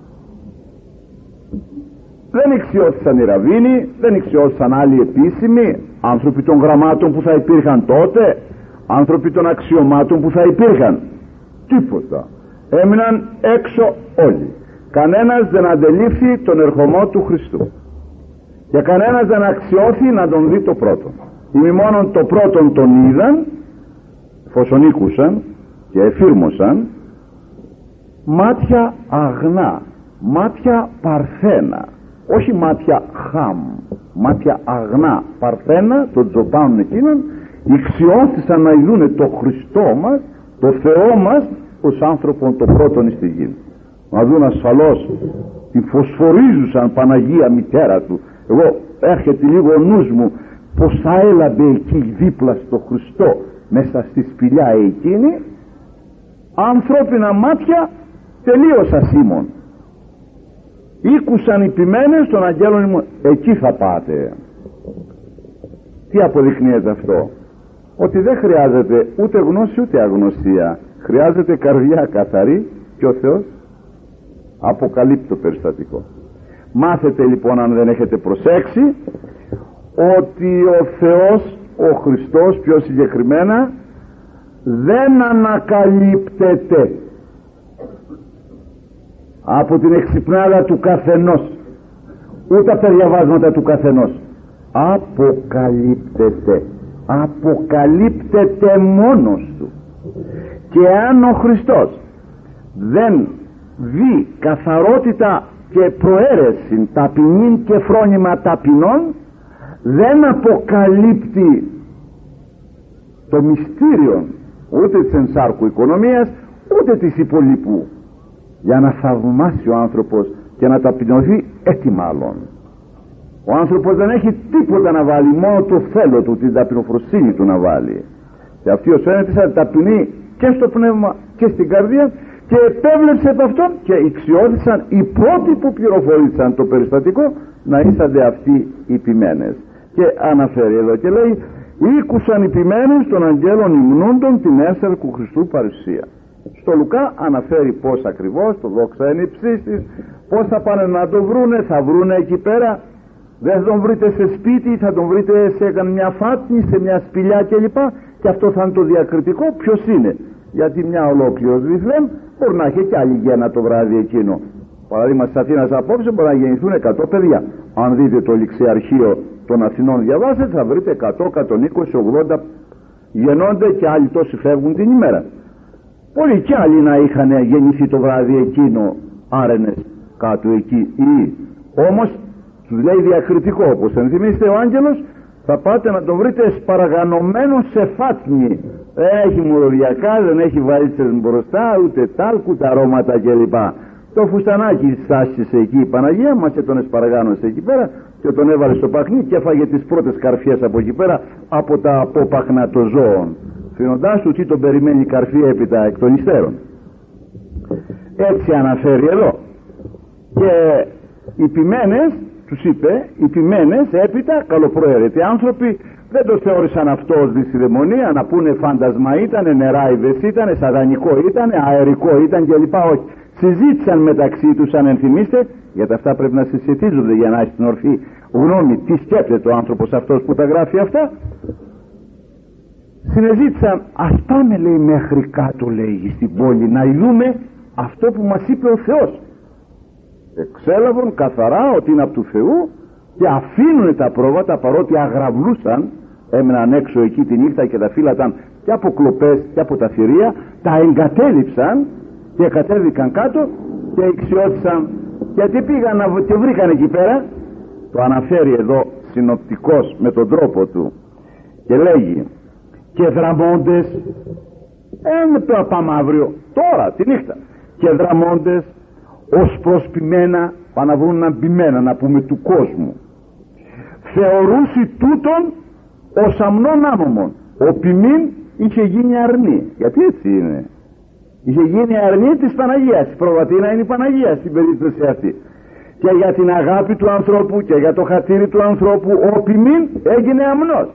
Δεν εξιώθησαν οι ραβίνοι, δεν εξιώθησαν άλλοι επίσημοι, άνθρωποι των γραμμάτων που θα υπήρχαν τότε, άνθρωποι των αξιωμάτων που θα υπήρχαν. Τίποτα. Έμειναν έξω όλοι. Κανένας δεν αντελήφθη τον ερχομό του Χριστού και κανένας δεν αξιώθη να τον δει το πρώτον. Ή μόνον το πρώτον τον είδαν, εφόσον ήκουσαν και εφήρμοσαν, μάτια αγνά, μάτια παρθένα, όχι μάτια χαμ, μάτια αγνά, παρθένα, τον τζοπάνουν εκείνον, ηξιώθησαν να ειδούνε το Χριστό μας, το Θεό μας, ως άνθρωπον το πρώτον εις τη γη. Να δουν ασφαλώς τη φωσφορίζουσαν Παναγία μητέρα του. Εγώ έρχεται λίγο ο νους μου πως θα έλαμπε εκεί δίπλα στο Χριστό, μέσα στη σπηλιά εκείνη. Ανθρώπινα μάτια τελείως ασήμων. Ήκουσαν οι ποιμένες των αγγέλων μου. Εκεί θα πάτε. Τι αποδεικνύεται αυτό? Ότι δεν χρειάζεται ούτε γνώση ούτε αγνωσία, χρειάζεται καρδιά καθαρή και ο Θεός αποκαλύπτει το περιστατικό. Μάθετε λοιπόν, αν δεν έχετε προσέξει, ότι ο Θεός, ο Χριστός πιο συγκεκριμένα, δεν ανακαλύπτεται από την εξυπνάδα του καθενός, ούτε από τα διαβάσματα του καθενός. Αποκαλύπτεται, αποκαλύπτεται μόνος του. Και αν ο Χριστός δεν δει καθαρότητα και προαίρεση, ταπεινή και φρόνημα ταπεινών, δεν αποκαλύπτει το μυστήριο ούτε της ενσάρκου οικονομίας ούτε της υπολοιπού, για να θαυμάσει ο άνθρωπος και να ταπεινωθεί έτσι μάλλον. Ο άνθρωπος δεν έχει τίποτα να βάλει, μόνο το θέλω του, την ταπεινοφροσύνη του να βάλει. Και αυτή ως έννοια της ταπεινεί και στο πνεύμα και στην καρδία, και επέβλεψε από αυτόν και εξιώθησαν οι πρώτοι που πληροφορήθησαν το περιστατικό να ήσανται αυτοί οι ποιμένες. Και αναφέρει εδώ και λέει: «Ήκουσαν οι ποιμένες των αγγέλων υμνούντων την έσαρκου Χριστού παρουσία». Στο Λουκά αναφέρει πώς ακριβώς, το δόξα εν υψίστης της, πώς θα πάνε να τον βρούνε, θα βρούνε εκεί πέρα, δεν θα τον βρείτε σε σπίτι, θα τον βρείτε σε μια φάτνη, σε μια σπηλιά κλπ. Και αυτό θα είναι το διακριτικό, ποιος είναι. Γιατί μια ολόκληρος Βιθλέμ μπορεί να έχει και άλλη γέννα το βράδυ εκείνο. Παραδείγμα, στις Αθήνας απόψε μπορεί να γεννηθούν εκατό παιδιά. Αν δείτε το ληξιαρχείο των Αθηνών, διαβάσετε, θα βρείτε εκατό, εκατόν είκοσι, ογδόντα γεννώνται και άλλοι τόσοι φεύγουν την ημέρα. Πολλοί και άλλοι να είχαν γεννηθεί το βράδυ εκείνο, άρενες κάτω εκεί ή. Όμως τους λέει διακριτικό, όπως ενθυμίστε ο άγγελος, θα πάτε να το βρείτε σπαραγανωμένο σε φάτνη. Έχει μοροδιακά, δεν έχει βαρίτσες μπροστά, ούτε τάλκου, τα αρώματα κλπ. Το φουστανάκι στάσισε εκεί η Παναγία, μας και τον εσπαραγάνωσε εκεί πέρα και τον έβαλε στο παχνί και έφαγε τις πρώτες καρφιές από εκεί πέρα, από τα απόπαχνα των ζώων, φαινοντάς του τι τον περιμένει η καρφία έπειτα εκ των υστέρων. Έτσι αναφέρει εδώ. Και οι ποιμένες, τους είπε, οι ποιμένες έπειτα, καλοπροαίρετοι άνθρωποι, δεν το θεώρησαν αυτό ως δυσιδαιμονία, να πούνε φάντασμα ήτανε, νεράιδες ήτανε, σατανικό ήτανε, αερικό ήταν κλπ. Όχι. Συζήτησαν μεταξύ τους, αν ενθυμίστε, γιατί αυτά πρέπει να συζητίζονται για να έχει την ορθή γνώμη, τι σκέφτεται ο άνθρωπος αυτός που τα γράφει αυτά. Συνεζήτησαν, ας πάμε, λέει, μέχρι κάτω, λέει, στην πόλη, να ειδούμε αυτό που μας είπε ο Θεός. Εξέλαβαν καθαρά ότι είναι από του Θεού και αφήνουν τα πρόβατα, παρότι αγραβλούσαν, έμεναν έξω εκεί τη νύχτα και τα φύλαταν και από κλοπές και από τα θηρία, τα εγκατέλειψαν και κατέβηκαν κάτω και εξιώθησαν, γιατί πήγαν να και βρήκαν εκεί πέρα. Το αναφέρει εδώ συνοπτικός με τον τρόπο του και λέγει, και δραμώντες, ε, το πάμε αύριο, τώρα τη νύχτα, και δραμώντες ως προς ποιμένα, πάνε να βρουν έναν ποιμένα, να πούμε, του κόσμου, θεωρούσι τούτον ως αμνών άνομον. Ο ποιμήν είχε γίνει αρνή, γιατί έτσι είναι, είχε γίνει αρνή της Παναγίας, η προβατίνα είναι η Παναγία στην περίπτωση αυτή, και για την αγάπη του ανθρώπου και για το χατήρι του ανθρώπου ο ποιμήν έγινε αμνός.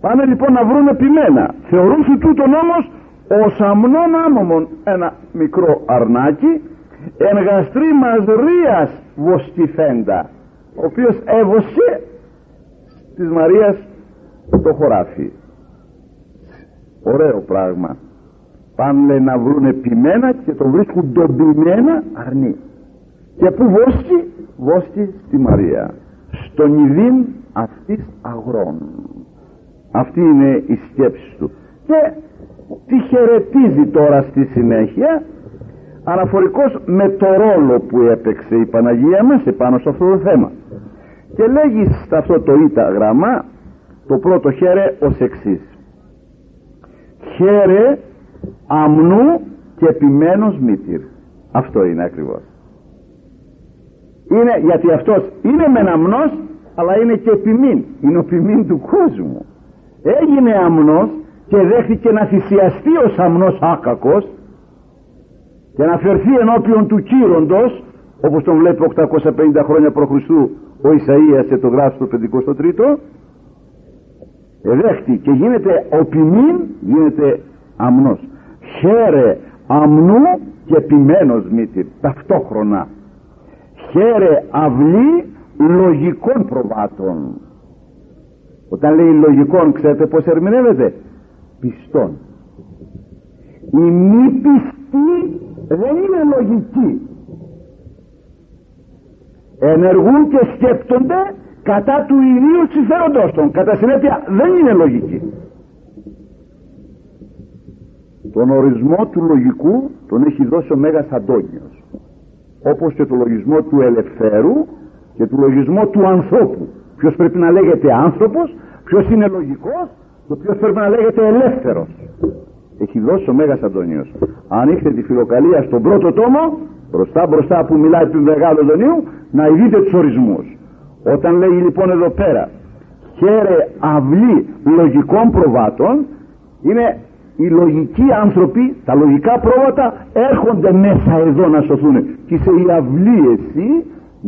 Πάμε λοιπόν να βρουν ποιμένα. Θεωρούσε τούτον όμως ως αμνών άμωμον, ένα μικρό αρνάκι, εν γαστρή μαζρίας βοσκηθέντα, ο οποίος έβωσε της Μαρίας το χωράφι. Ωραίο πράγμα. Πάνε να βρουν ποιμένα και το βρίσκουν τον ποιμένα αρνί. Και πού βόσκει? Βόσκει στη Μαρία, στον ιδίν αυτής αγρών. Αυτή είναι η σκέψη του. Και τη χαιρετίζει τώρα στη συνέχεια, αναφορικώς με το ρόλο που έπαιξε η Παναγία μας επάνω σε αυτό το θέμα. Και λέγει σε αυτό το ήτα γραμμά, το πρώτο χαίρε ως εξής. Χαίρε αμνού και επιμένος μήτηρ. Αυτό είναι ακριβώς. Είναι, γιατί αυτός είναι μεν αμνός, αλλά είναι και επιμήν. Είναι ο επιμήν του κόσμου. Έγινε αμνός και δέχτηκε να θυσιαστεί ως αμνός άκακος και να φερθεί ενώπιον του κύροντος, όπως τον βλέπει οκτακόσια πενήντα χρόνια π.Χ. ο Ισαΐας και το γράφει στο πενήντα τρίτο. Εδέχτη και γίνεται οπιμήν, γίνεται αμνός. Χαίρε αμνού και επιμένος μύτη, ταυτόχρονα. Χαίρε αυλή λογικών προβάτων. Όταν λέει λογικών, ξέρετε πως ερμηνεύεται? Πιστών. Η μη πιστή δεν είναι λογική. Ενεργούν και σκέπτονται κατά του ιδίου συμφέροντος των. Κατά συνέπεια δεν είναι λογική. Τον ορισμό του λογικού τον έχει δώσει ο Μέγας Αντώνιος, όπως και το λογισμό του ελευθέρου και το λογισμό του ανθρώπου. Ποιος πρέπει να λέγεται άνθρωπος, ποιος είναι λογικός, το ποιος πρέπει να λέγεται ελεύθερος. Έχει δώσει ο Μέγας Αντωνίος. Ανοίξτε τη Φιλοκαλία στον πρώτο τόμο, μπροστά μπροστά που μιλάει του Μεγάλου Αντωνίου, να ειδείτε τους ορισμούς. Όταν λέει λοιπόν εδώ πέρα, χαίρε αυλή λογικών προβάτων, είναι οι λογικοί άνθρωποι, τα λογικά πρόβατα έρχονται μέσα εδώ να σωθούν. Και σε η αυλή εσύ,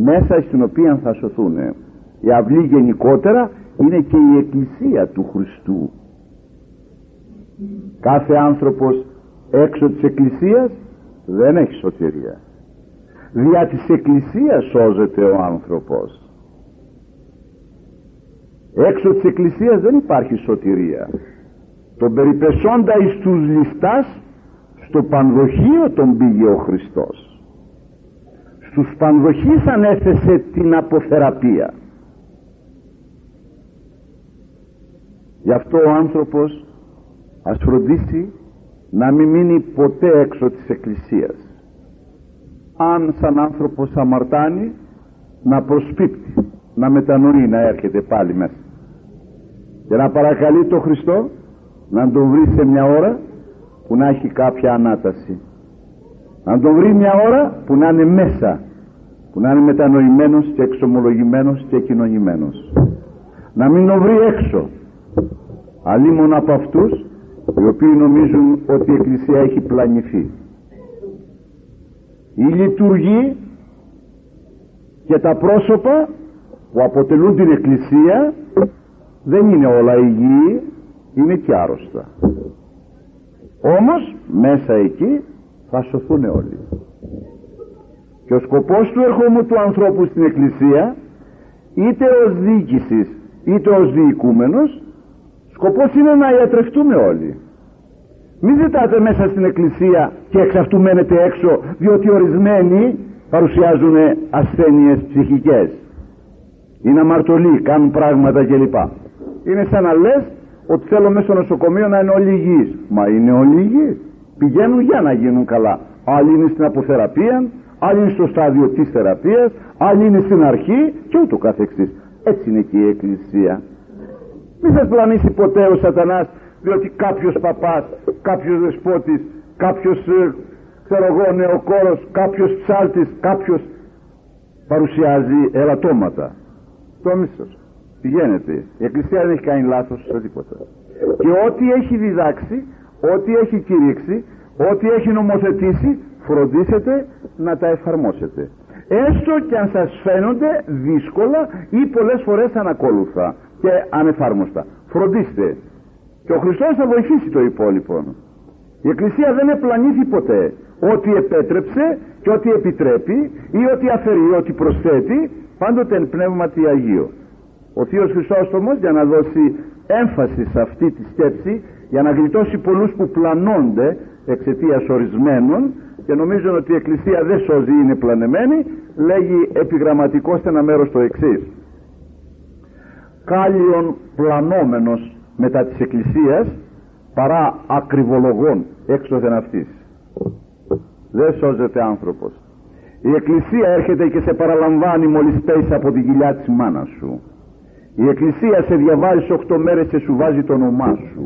μέσα στην οποία θα σωθούν. Η αυλή γενικότερα είναι και η εκκλησία του Χριστού. Κάθε άνθρωπος έξω της εκκλησίας δεν έχει σωτηρία. Δια της εκκλησίας σώζεται ο άνθρωπος. Έξω της εκκλησίας δεν υπάρχει σωτηρία. Τον περιπεσόντα εις τους ληστάς, στο πανδοχείο τον πήγε ο Χριστός. Στους πανδοχείς ανέθεσε την αποθεραπεία. Γι' αυτό ο άνθρωπος ας φροντίσει να μην μείνει ποτέ έξω της εκκλησίας. Αν σαν άνθρωπος αμαρτάνει, να προσπίπτει, να μετανοεί, να έρχεται πάλι μέσα και να παρακαλεί τον Χριστό να τον βρει σε μια ώρα που να έχει κάποια ανάταση, να τον βρει μια ώρα που να είναι μέσα, που να είναι μετανοημένος και εξομολογημένος και κοινωνημένος, να μην τον βρει έξω αλίμονα από αυτούς οι οποίοι νομίζουν ότι η Εκκλησία έχει πλανηθεί. Η λειτουργή και τα πρόσωπα που αποτελούν την Εκκλησία δεν είναι όλα υγιή, είναι και άρρωστα. Όμως μέσα εκεί θα σωθούν όλοι. Και ο σκοπός του ερχόμου του ανθρώπου στην Εκκλησία, είτε ως διοίκησης είτε ως διοικούμενος, σκοπός είναι να ιατρευτούμε όλοι. Μην ζητάτε μέσα στην Εκκλησία και εξ αυτού μένετε έξω, διότι ορισμένοι παρουσιάζουν ασθένειες ψυχικές. Είναι αμαρτωλοί, κάνουν πράγματα κλπ. Είναι σαν να λες ότι θέλω μέσα στο νοσοκομείο να είναι όλοι υγιείς. Μα είναι όλοι υγιείς. Πηγαίνουν για να γίνουν καλά. Άλλοι είναι στην αποθεραπεία, άλλοι είναι στο στάδιο της θεραπείας, άλλοι είναι στην αρχή και ούτω καθεξής. Έτσι είναι και η Εκκλησία. Μην σας πλανήσει ποτέ ο Σατανάς, διότι κάποιος παπάς, κάποιος δεσπότης, κάποιος ε, ξέρω εγώ νεοκόρος, κάποιος ψάλτης, κάποιος παρουσιάζει ελαττώματα. Το μίσος. Πηγαίνετε. Η Εκκλησία δεν έχει κάνει λάθος σε τίποτα. Και ό,τι έχει διδάξει, ό,τι έχει κηρύξει, ό,τι έχει νομοθετήσει, φροντίσετε να τα εφαρμόσετε. Έστω και αν σας φαίνονται δύσκολα ή πολλές φορές ανακόλουθα και ανεφάρμοστα. Φροντίστε. Και ο Χριστός θα βοηθήσει το υπόλοιπο. Η Εκκλησία δεν επλανήθη ποτέ. Ό,τι επέτρεψε και ό,τι επιτρέπει ή ό,τι αφαιρεί, ό,τι προσθέτει, πάντοτε εν πνεύματι Αγίο. Ο Θείος Χρυσόστομος, για να δώσει έμφαση σε αυτή τη σκέψη, για να γλιτώσει πολλούς που πλανώνται εξαιτίας ορισμένων και νομίζουν ότι η Εκκλησία δεν σώζει, είναι πλανεμένη, λέγει επιγραμματικό σε ένα μέρος το εξής: κάλλιον πλανόμενος μετά της Εκκλησίας παρά ακριβολογών έξωθεν αυτής. Δεν σώζεται άνθρωπος. Η Εκκλησία έρχεται και σε παραλαμβάνει μόλις πέσεις από την κοιλιά της μάνας σου. Η Εκκλησία σε διαβάζει οκτώ μέρες και σου βάζει το όνομά σου.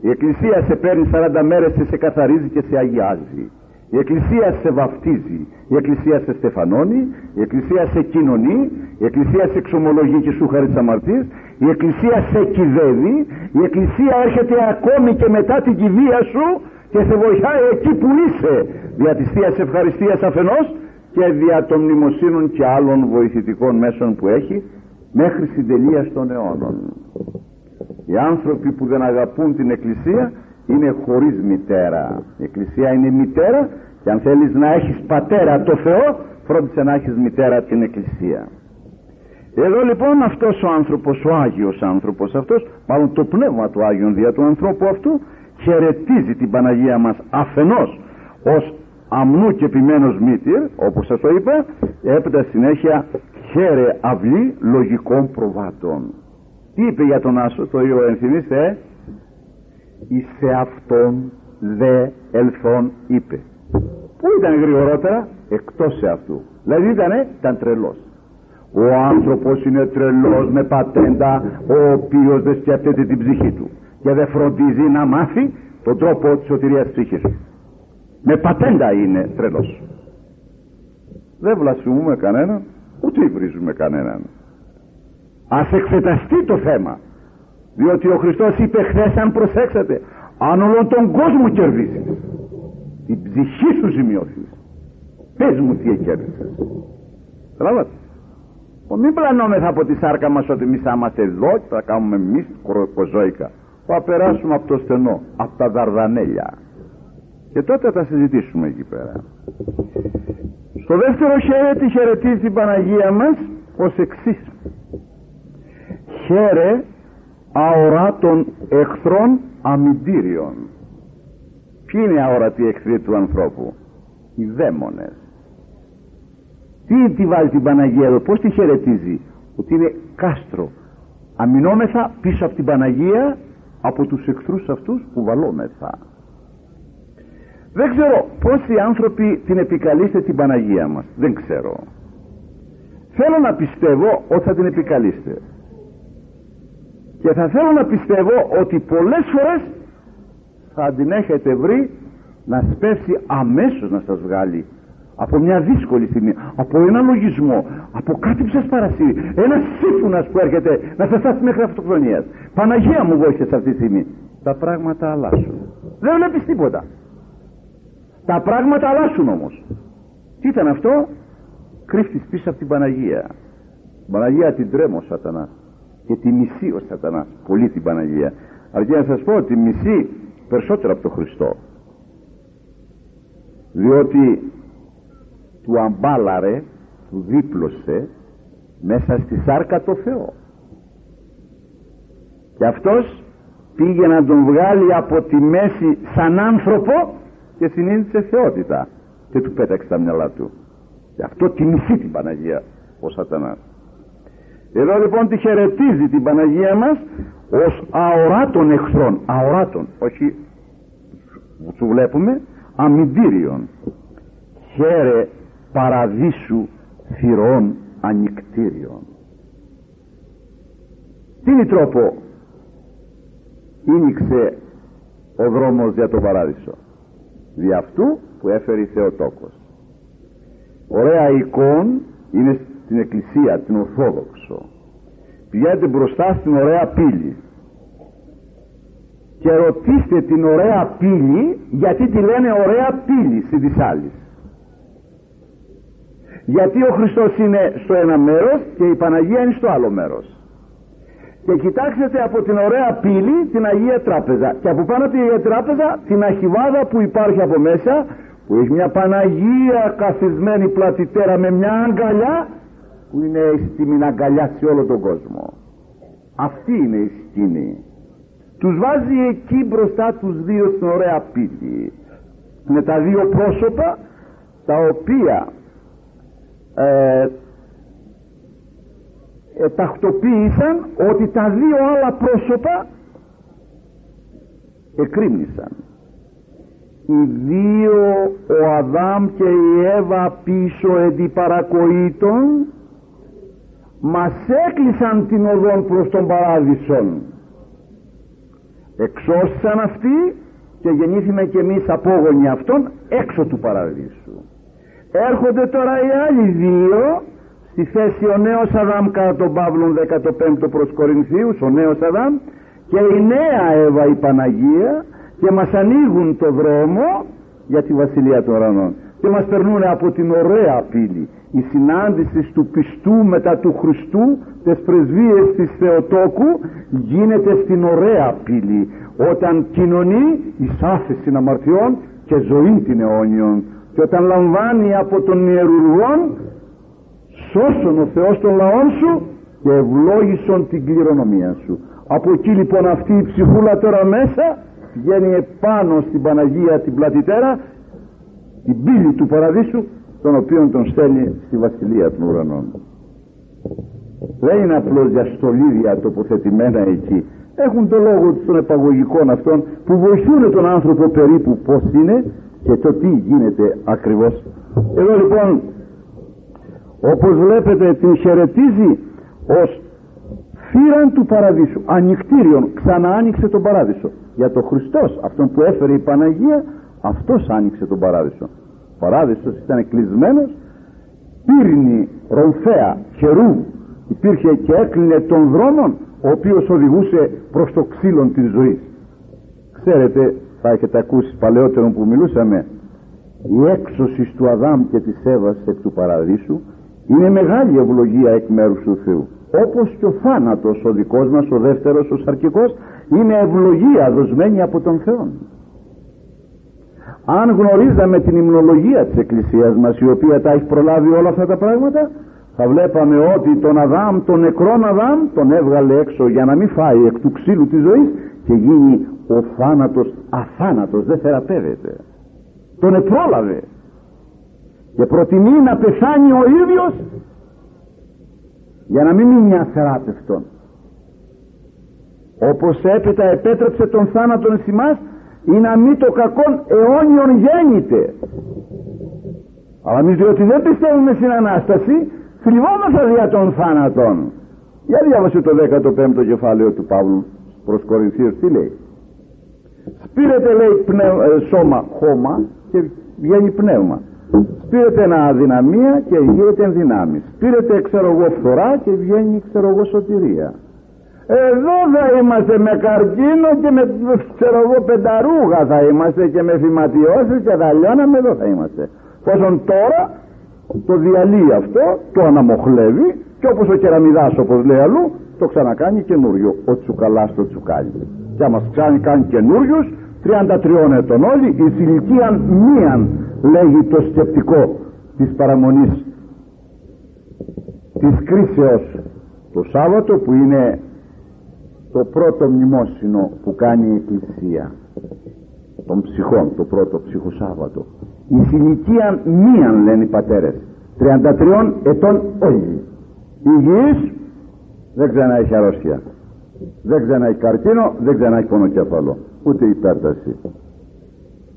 Η Εκκλησία σε παίρνει σαράντα μέρες και σε καθαρίζει και σε αγιάζει. Η Εκκλησία σε βαφτίζει, η Εκκλησία σε στεφανώνει, η Εκκλησία σε κοινωνεί, η Εκκλησία σε εξομολογεί και σου χαρί της αμαρτίας, η Εκκλησία σε κυβεύει, η Εκκλησία έρχεται ακόμη και μετά την κηδεία σου και σε βοηθάει εκεί που είσαι, δια της Θείας Ευχαριστίας αφενός και δια των μνημοσύνων και άλλων βοηθητικών μέσων που έχει, μέχρι συντελείας των αιώνων. Οι άνθρωποι που δεν αγαπούν την Εκκλησία είναι χωρίς μητέρα. Η Εκκλησία είναι μητέρα και αν θέλεις να έχεις πατέρα το Θεό, φρόντισε να έχεις μητέρα την Εκκλησία. Εδώ λοιπόν αυτός ο άνθρωπος, ο Άγιος άνθρωπος αυτός, μάλλον το πνεύμα του Άγιον δια του ανθρώπου αυτού, χαιρετίζει την Παναγία μας αφενός ως αμνού και επιμένος μήτυρ, όπως σας το είπα, έπειτα συνέχεια χαίρε αυλή λογικών προβάτων. Τι είπε για τον Άσο το Ιωάννη, θυμίστε? Εις σε αυτόν δε ελθόν είπε. Πού ήταν γρηγορότερα? Εκτός σε αυτού. Δηλαδή ήτανε, ήταν τρελός. Ο άνθρωπος είναι τρελός με πατέντα, ο οποίος δεν σκέφτεται την ψυχή του και δεν φροντίζει να μάθει τον τρόπο της σωτηρίας ψυχής. Με πατέντα είναι τρελός. Δεν βλασφημούμε κανέναν, ούτε βρίζουμε κανέναν. Ας εξεταστεί το θέμα, διότι ο Χριστός είπε χθες, αν προσέξατε, αν όλον τον κόσμο κερδίσεις, την ψυχή σου ζημιώσεις. Πες μου τι εκέρδισες. Καταλάβατε. Μην πλανόμεθα από τη σάρκα μας ότι εμείς είμαστε εδώ και θα κάνουμε εμείς κοροϊκοζόικα. Θα περάσουμε από το στενό, από τα Δαρδανέλια, και τότε θα συζητήσουμε εκεί πέρα. Στο δεύτερο χαίρετη χαιρετίζει την Παναγία μας ως εξής: χαίρε αορά των εχθρών αμυντήριων. Ποιοι είναι οι αόρατοι εχθροί του ανθρώπου? Οι δαίμονες. Τι, τι βάζει την Παναγία εδώ, πως τη χαιρετίζει? Ότι είναι κάστρο. Αμυνόμεθα πίσω από την Παναγία από τους εχθρούς αυτούς που βαλόμεθα. Δεν ξέρω πόσοι άνθρωποι την επικαλείστε την Παναγία μας, δεν ξέρω. θέλω να πιστεύω ότι θα την επικαλείστε. Και θα θέλω να πιστεύω ότι πολλές φορές θα την έχετε βρει να σπεύσει αμέσως να σας βγάλει από μια δύσκολη στιγμή, από ένα λογισμό, από κάτι που σας παρασύρει, ένας σύμφωνας που έρχεται να σας στάσει μέχρι αυτοκτονίας. Παναγία μου, βοήθησε σε αυτή τη στιγμή. Τα πράγματα αλλάζουν. Δεν βλέπεις τίποτα. Τα πράγματα αλλάζουν όμως. Τι ήταν αυτό? Κρύφτης πίσω από την Παναγία. Την Παναγία την τρέμω ο σατανάς και τη μισεί ο σατανάς πολύ την Παναγία. Αρκεί να σας πω ότι μισεί περισσότερο από τον Χριστό, διότι του αμπάλαρε, του δίπλωσε μέσα στη σάρκα το Θεό, και αυτός πήγε να τον βγάλει από τη μέση σαν άνθρωπο και συνείδησε θεότητα και του πέταξε τα μυαλά του, και αυτό τη μισεί την Παναγία ο σατανάς. Εδώ λοιπόν τη χαιρετίζει την Παναγία μας ως αοράτων εχθρών, αοράτων, όχι του βλέπουμε, αμυντήριον. Χαίρε παραδείσου θυρών ανικτήριων. Τι είναι τρόπο ήνιξε ο δρόμος για το παράδεισο? Δι' αυτού που έφερε η Θεοτόκος. Ωραία εικόν είναι στην εκκλησία, την Ορθόδοξο. Πηγαίνετε μπροστά στην ωραία πύλη και ρωτήστε την ωραία πύλη γιατί τη λένε ωραία πύλη στη Δυσάλης. Γιατί ο Χριστός είναι στο ένα μέρος και η Παναγία είναι στο άλλο μέρος. Και κοιτάξτε από την ωραία πύλη την Αγία Τράπεζα, και από πάνω την Αγία Τράπεζα την αχιβάδα που υπάρχει από μέσα, που έχει μια Παναγία καθισμένη πλατητέρα με μια αγκαλιά που είναι έτοιμη να αγκαλιάσει όλο τον κόσμο. Αυτή είναι η σκηνή. Τους βάζει εκεί μπροστά τους δύο στην ωραία πύλη, με τα δύο πρόσωπα τα οποία Ε, ε, τακτοποίησαν ότι τα δύο άλλα πρόσωπα εκρήμνησαν. Οι δύο, ο Αδάμ και η Εύα, πίσω εντί παρακοήτων μας έκλεισαν την οδόν προς τον παράδεισον. Εξώστησαν αυτοί και γεννήθημε κι εμείς απόγονοι αυτών έξω του παραδείσου. Έρχονται τώρα οι άλλοι δύο στη θέση, ο νέος Αδάμ κατά τον Παύλον δεκαπέντε προς Κορινθίους, ο νέος Αδάμ, και η νέα Εύα η Παναγία, και μας ανοίγουν το δρόμο για τη Βασιλεία των Ουρανών και μας περνούν από την ωραία πύλη. Η συνάντηση του πιστού μετά του Χριστού, τις πρεσβείες της Θεοτόκου, γίνεται στην ωραία πύλη, όταν κοινωνεί εις άφεσιν αμαρτιών και ζωή την αιώνιον. Και όταν λαμβάνει από τον ιερουργόν, σώσον ο Θεός των λαών σου και ευλόγησον την κληρονομία σου. Από εκεί λοιπόν αυτή η ψυχούλα τώρα μέσα βγαίνει επάνω στην Παναγία την πλατητέρα, την πύλη του παραδείσου, τον οποίον τον στέλνει στη Βασιλεία των Ουρανών. Δεν είναι απλώς διαστολίδια τοποθετημένα εκεί. Έχουν το λόγο των επαγωγικών αυτών που βοηθούν τον άνθρωπο περίπου πώς είναι και το τι γίνεται ακριβώς. Εδώ λοιπόν, όπως βλέπετε, την χαιρετίζει ως θύραν του παραδείσου, ανικτήριον. Ξανά άνοιξε τον παράδεισο για τον Χριστός, αυτόν που έφερε η Παναγία. Αυτός άνοιξε τον παράδεισο. Ο παράδεισος ήταν κλεισμένος, πύρινη, ρομφαία, χερού υπήρχε και έκλεινε τον δρόμο ο οποίος οδηγούσε προς το ξύλον της ζωής. Ξέρετε, θα έχετε ακούσει παλαιότερο που μιλούσαμε, η έξωση του Αδάμ και της Εύας εκ του παραδείσου είναι μεγάλη ευλογία εκ μέρους του Θεού, όπως και ο θάνατος ο δικός μας, ο δεύτερος, ο σαρκικός, είναι ευλογία δοσμένη από τον Θεό. Αν γνωρίζαμε την υμνολογία της Εκκλησίας μας, η οποία τα έχει προλάβει όλα αυτά τα πράγματα, θα βλέπαμε ότι τον Αδάμ, τον νεκρόν Αδάμ, τον έβγαλε έξω για να μην φάει εκ του ξύλου της ζωής και γίνει ο θάνατος αθάνατος, δεν θεραπεύεται. Τον επρόλαβε και προτιμεί να πεθάνει ο ίδιος για να μην μείνει αθεράπευτον. Όπως έπειτα επέτρεψε τον θάνατον εις ημάς, ή να μην το κακόν αιώνιον γέννηται. Αλλά εμείς, διότι δεν πιστεύουμε στην Ανάσταση, θλιβόμεθα δια των θάνατων. Για διάβασε το δέκατο πέμπτο κεφάλαιο του Παύλου προς Κορινθίους, τι λέει. Σπήρετε, λέει, πνευ... σώμα χώμα και βγαίνει πνεύμα. Σπήρετε ένα αδυναμία και γίνεται ενδυνάμεις. Σπήρετε, ξέρω εγώ, φθορά και βγαίνει, ξέρω εγώ, σωτηρία. Εδώ θα είμαστε με καρκίνο και με, ξέρω εγώ, πενταρούγα θα είμαστε και με φυματιώσεις και θα λιώναμε, εδώ θα είμαστε. Φόσον τώρα το διαλύει αυτό, το αναμοχλεύει και όπως ο κεραμιδάς, όπως λέει αλλού, το ξανακάνει καινούριο. Ο τσουκαλάς το τσουκάλι. Και άμα ξανακάνει κάνει καινούριους, τριάντα τριών ετών όλοι, εις ηλικίαν μίαν, λέγει το σκεπτικό της παραμονής της κρίσεως. Το Σάββατο που είναι το πρώτο μνημόσυνο που κάνει η Εκκλησία των ψυχών, το πρώτο ψυχοσάββατο. Εις ηλικίαν μίαν, λένε οι πατέρες, τριάντα τριών ετών όλοι. Υγιής, δεν ξανά έχει αρρώστια, δεν ξανά έχει καρκίνο, δεν ξανά έχει πονοκέφαλο, ούτε υπέρταση.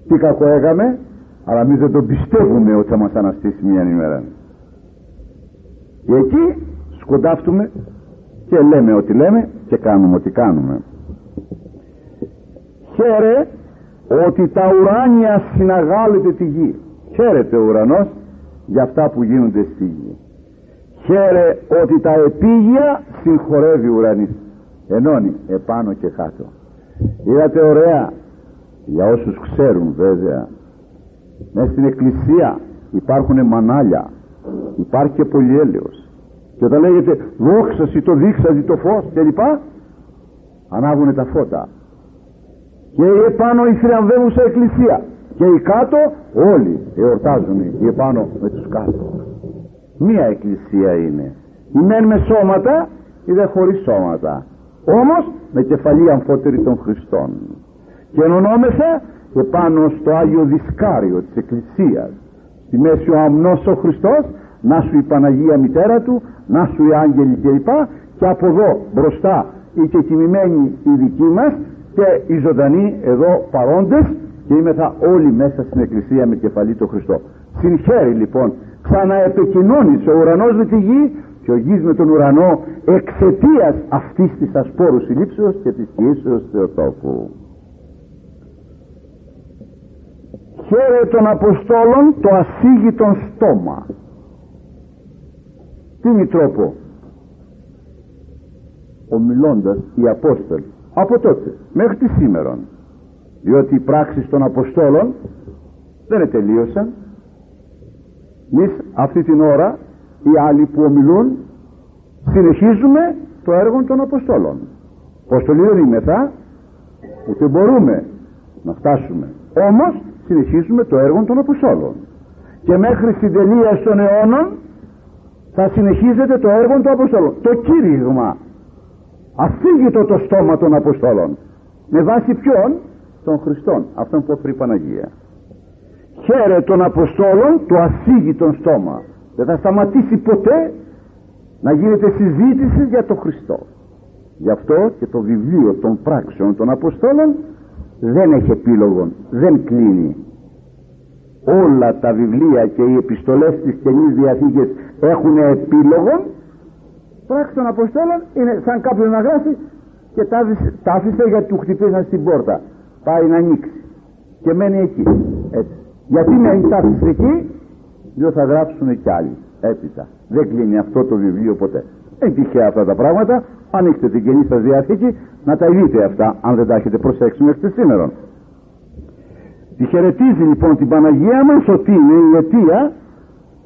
Τι κακό έγαμε, αλλά εμείς δεν τον πιστεύουμε ότι θα μας αναστήσει μια ημέρα. Και εκεί σκοντάφτουμε και λέμε ό,τι λέμε και κάνουμε ό,τι κάνουμε. Χαίρε ότι τα ουράνια συναγάλετε τη γη. Χαίρεται ο ουρανός για αυτά που γίνονται στη γη. Χαίρε ότι τα επίγεια συγχωρεύει ο ουρανής. Ενώνει επάνω και κάτω. Είδατε ωραία, για όσους ξέρουν βέβαια, μέσα στην εκκλησία υπάρχουν μανάλια, υπάρχει και πολυέλαιος. Και όταν λέγεται δόξαση το δείξαζι το φως κλπ, ανάβουνε τα φώτα. Και οι επάνω η θριαμβεύουσα εκκλησία και οι κάτω όλοι εορτάζουν, οι επάνω με τους κάτω. Μία εκκλησία είναι. Η μεν με σώματα, η δε χωρίς σώματα. Όμως με κεφαλή αμφότερη των Χριστών. Και ενωνόμεθα επάνω στο Άγιο Δισκάριο της Εκκλησίας. Στη μέση ο αμνός ο Χριστός, να σου η Παναγία μητέρα του, να σου οι άγγελοι κλπ. Και από εδώ μπροστά οι και κοιμημένοι οι δικοί μας και οι ζωντανοί εδώ παρόντες και είμεθα όλοι μέσα στην Εκκλησία με κεφαλή τον Χριστό. Συγχαίρει λοιπόν, ξαναεπικοινώνησε ο ουρανός με τη γη και ο γης με τον ουρανό εξαιτίας αυτής της ασπόρου συλλήψεως και της Ιησεως Θεοτόκου. Χαίρε των Αποστόλων το ασύγητον στόμα. Τι είναι τρόπο. Ομιλώντας οι Απόστολοι από τότε μέχρι τη σήμερα. Διότι οι πράξεις των Αποστόλων δεν τελείωσαν. Εμείς αυτή την ώρα οι άλλοι που ομιλούν συνεχίζουμε το έργο των Αποστόλων. Αποστολή δεν είμεθα, ούτε μπορούμε να φτάσουμε, όμως συνεχίζουμε το έργο των Αποστόλων και μέχρι στην τελεία των αιώνων θα συνεχίζεται το έργο των Αποστόλων, το κήρυγμα αφήγητο το στόμα των Αποστόλων με βάση ποιον, των Χριστών, αυτόν που έφερε η Παναγία. Χαίρε των Αποστόλων το ασύγητον στόμα. Δεν θα σταματήσει ποτέ να γίνεται συζήτηση για τον Χριστό. Γι' αυτό και το βιβλίο των πράξεων των Αποστόλων δεν έχει επίλογο, δεν κλείνει. Όλα τα βιβλία και οι επιστολές της Καινής Διαθήκης έχουν επίλογο. Πράξεις των Αποστόλων είναι σαν κάποιος να γράφει και τα άφησε γιατί του χτυπήσαν στην πόρτα. Πάει να ανοίξει και μένει εκεί. Έτσι. Γιατί μένει τα άφησε εκεί, διότι θα γράψουν κι άλλοι έπειτα. Δεν κλείνει αυτό το βιβλίο ποτέ. Δεν τυχαία αυτά τα πράγματα. Ανοίξτε την Καινή σας Διαθήκη να τα δείτε αυτά, αν δεν τα έχετε προσέξει μέχρι σήμερα. Τη χαιρετίζει λοιπόν την Παναγία μας ότι είναι η αιτία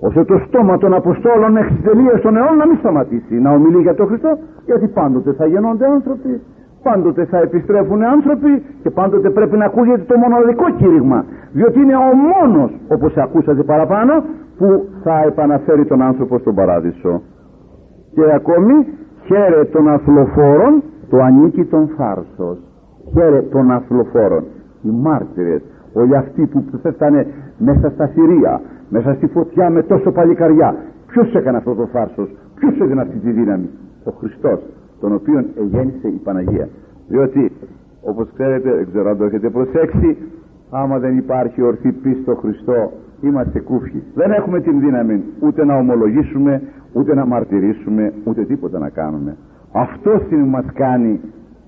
ώστε το στόμα των Αποστόλων μέχρι τις τελείες των αιών να μην σταματήσει να ομιλεί για τον Χριστό, γιατί πάντοτε θα γεννώνται άνθρωποι, πάντοτε θα επιστρέφουν άνθρωποι και πάντοτε πρέπει να ακούγεται το μοναδικό κήρυγμα, διότι είναι ο μόνος, όπως ακούσατε παραπάνω, που θα επαναφέρει τον άνθρωπο στον παράδεισο. Και ακόμη χαίρε των αθλοφόρων το ανίκη των θάρσος. Χαίρε των αθλοφόρων, οι μάρτυρες, όλοι αυτοί που πέφτανε μέσα στα θηρία, μέσα στη φωτιά με τόσο παλικαριά. Ποιος έκανε αυτό το θάρσος, ποιος έδινε αυτή τη δύναμη? Ο Χριστός, τον οποίον εγέννησε η Παναγία. Διότι, όπως ξέρετε, δεν ξέρω αν το έχετε προσέξει, άμα δεν υπάρχει ορθή πίστη στο Χριστό, είμαστε κούφοι. Δεν έχουμε την δύναμη ούτε να ομολογήσουμε, ούτε να μαρτυρήσουμε, ούτε τίποτα να κάνουμε. Αυτός είναι που μας κάνει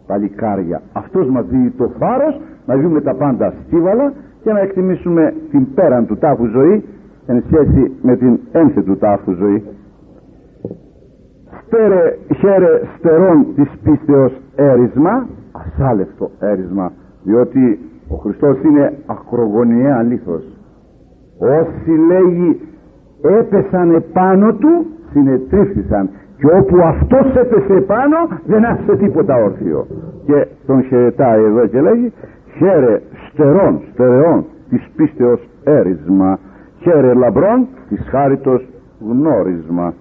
παλικάρια, αυτός μας δίνει το θάρρος να δούμε τα πάντα στίβαλα και να εκτιμήσουμε την πέραν του τάφου ζωή εν σχέση με την ένθετου του τάφου ζωή. Στέρε χαίρε στερών της πίστεως έρισμα, ασάλευτο έρισμα, διότι ο Χριστός είναι ακρογωνιαίαν λίθος. Όσοι λέγει έπεσαν επάνω του συνετρίφθησαν, και όπου αυτός έπεσε επάνω δεν άφησε τίποτα όρθιο, και τον χαιρετάει εδώ και λέγει χαίρε στερών, στερεών της πίστεως έρισμα, χαίρε λαμπρών της χάριτος γνώρισμα.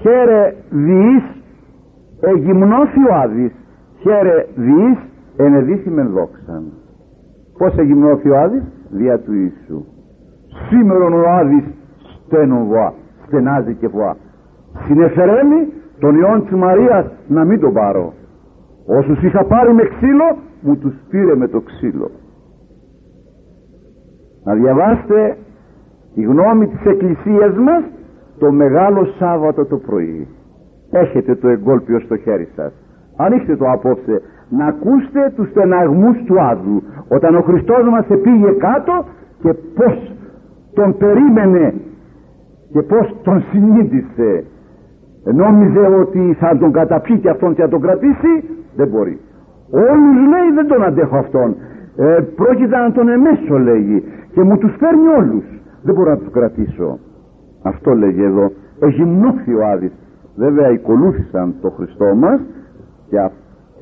Χαίρε διείς εγυμνώθη ο Άδης, χαίρε διείς ενεδύθη μεν δόξαν. Πώς εγυμνώθη ο Άδης? Δια του Ιησού. Σήμερον ο Άδης στένον βοά, στενάζει και βοά. Συνεφερέμει τον Υιόν της Μαρίας να μην τον πάρω. Όσους είχα πάρει με ξύλο, μου τους πήρε με το ξύλο. Να διαβάστε τη γνώμη της Εκκλησίας μας το Μεγάλο Σάββατο το πρωί. Έχετε το εγκόλπιο στο χέρι σας. Ανοίξτε το απόψε να ακούσετε τους στεναγμούς του Άδου, όταν ο Χριστός μας επήγε κάτω και πως τον περίμενε και πως τον συνείδησε. Νόμιζε ότι θα τον καταπιεί και αυτόν και θα τον κρατήσει, δεν μπορεί. Όλους λέει δεν τον αντέχω αυτόν, ε, πρόκειται να τον εμέσω λέγει, και μου τους φέρνει όλους, δεν μπορώ να τους κρατήσω. Αυτό λέγει εδώ, εγυμνώθη ο Άδης. Βέβαια οικολούθησαν το Χριστό μας και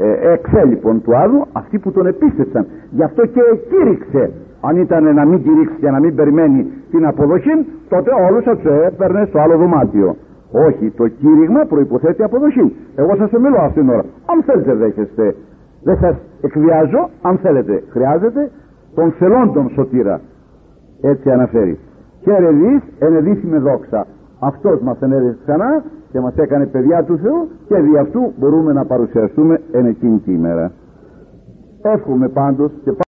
ε, εξέλιπον του Άδου αυτοί που τον επίστευσαν, γι' αυτό και κήρυξε. Αν ήταν να μην κηρύξει και να μην περιμένει την αποδοχή, τότε όλους θα τους έπαιρνε στο άλλο δωμάτιο. Όχι, το κήρυγμα προϋποθέτει αποδοχή. Εγώ σας το μιλώ αυτήν την ώρα. Αν θέλετε δέχεστε. Δεν σας εκβιάζω, αν θέλετε. Χρειάζεται τον θελόντον σωτήρα. Έτσι αναφέρει. Χαίρε διείς ενεδύθη με δόξα. Αυτός μας ενέδειξε ξανά και μας έκανε παιδιά του Θεού, και δι' αυτού μπορούμε να παρουσιαστούμε εν εκείνη τη ημέρα. Εύχομαι πάντως και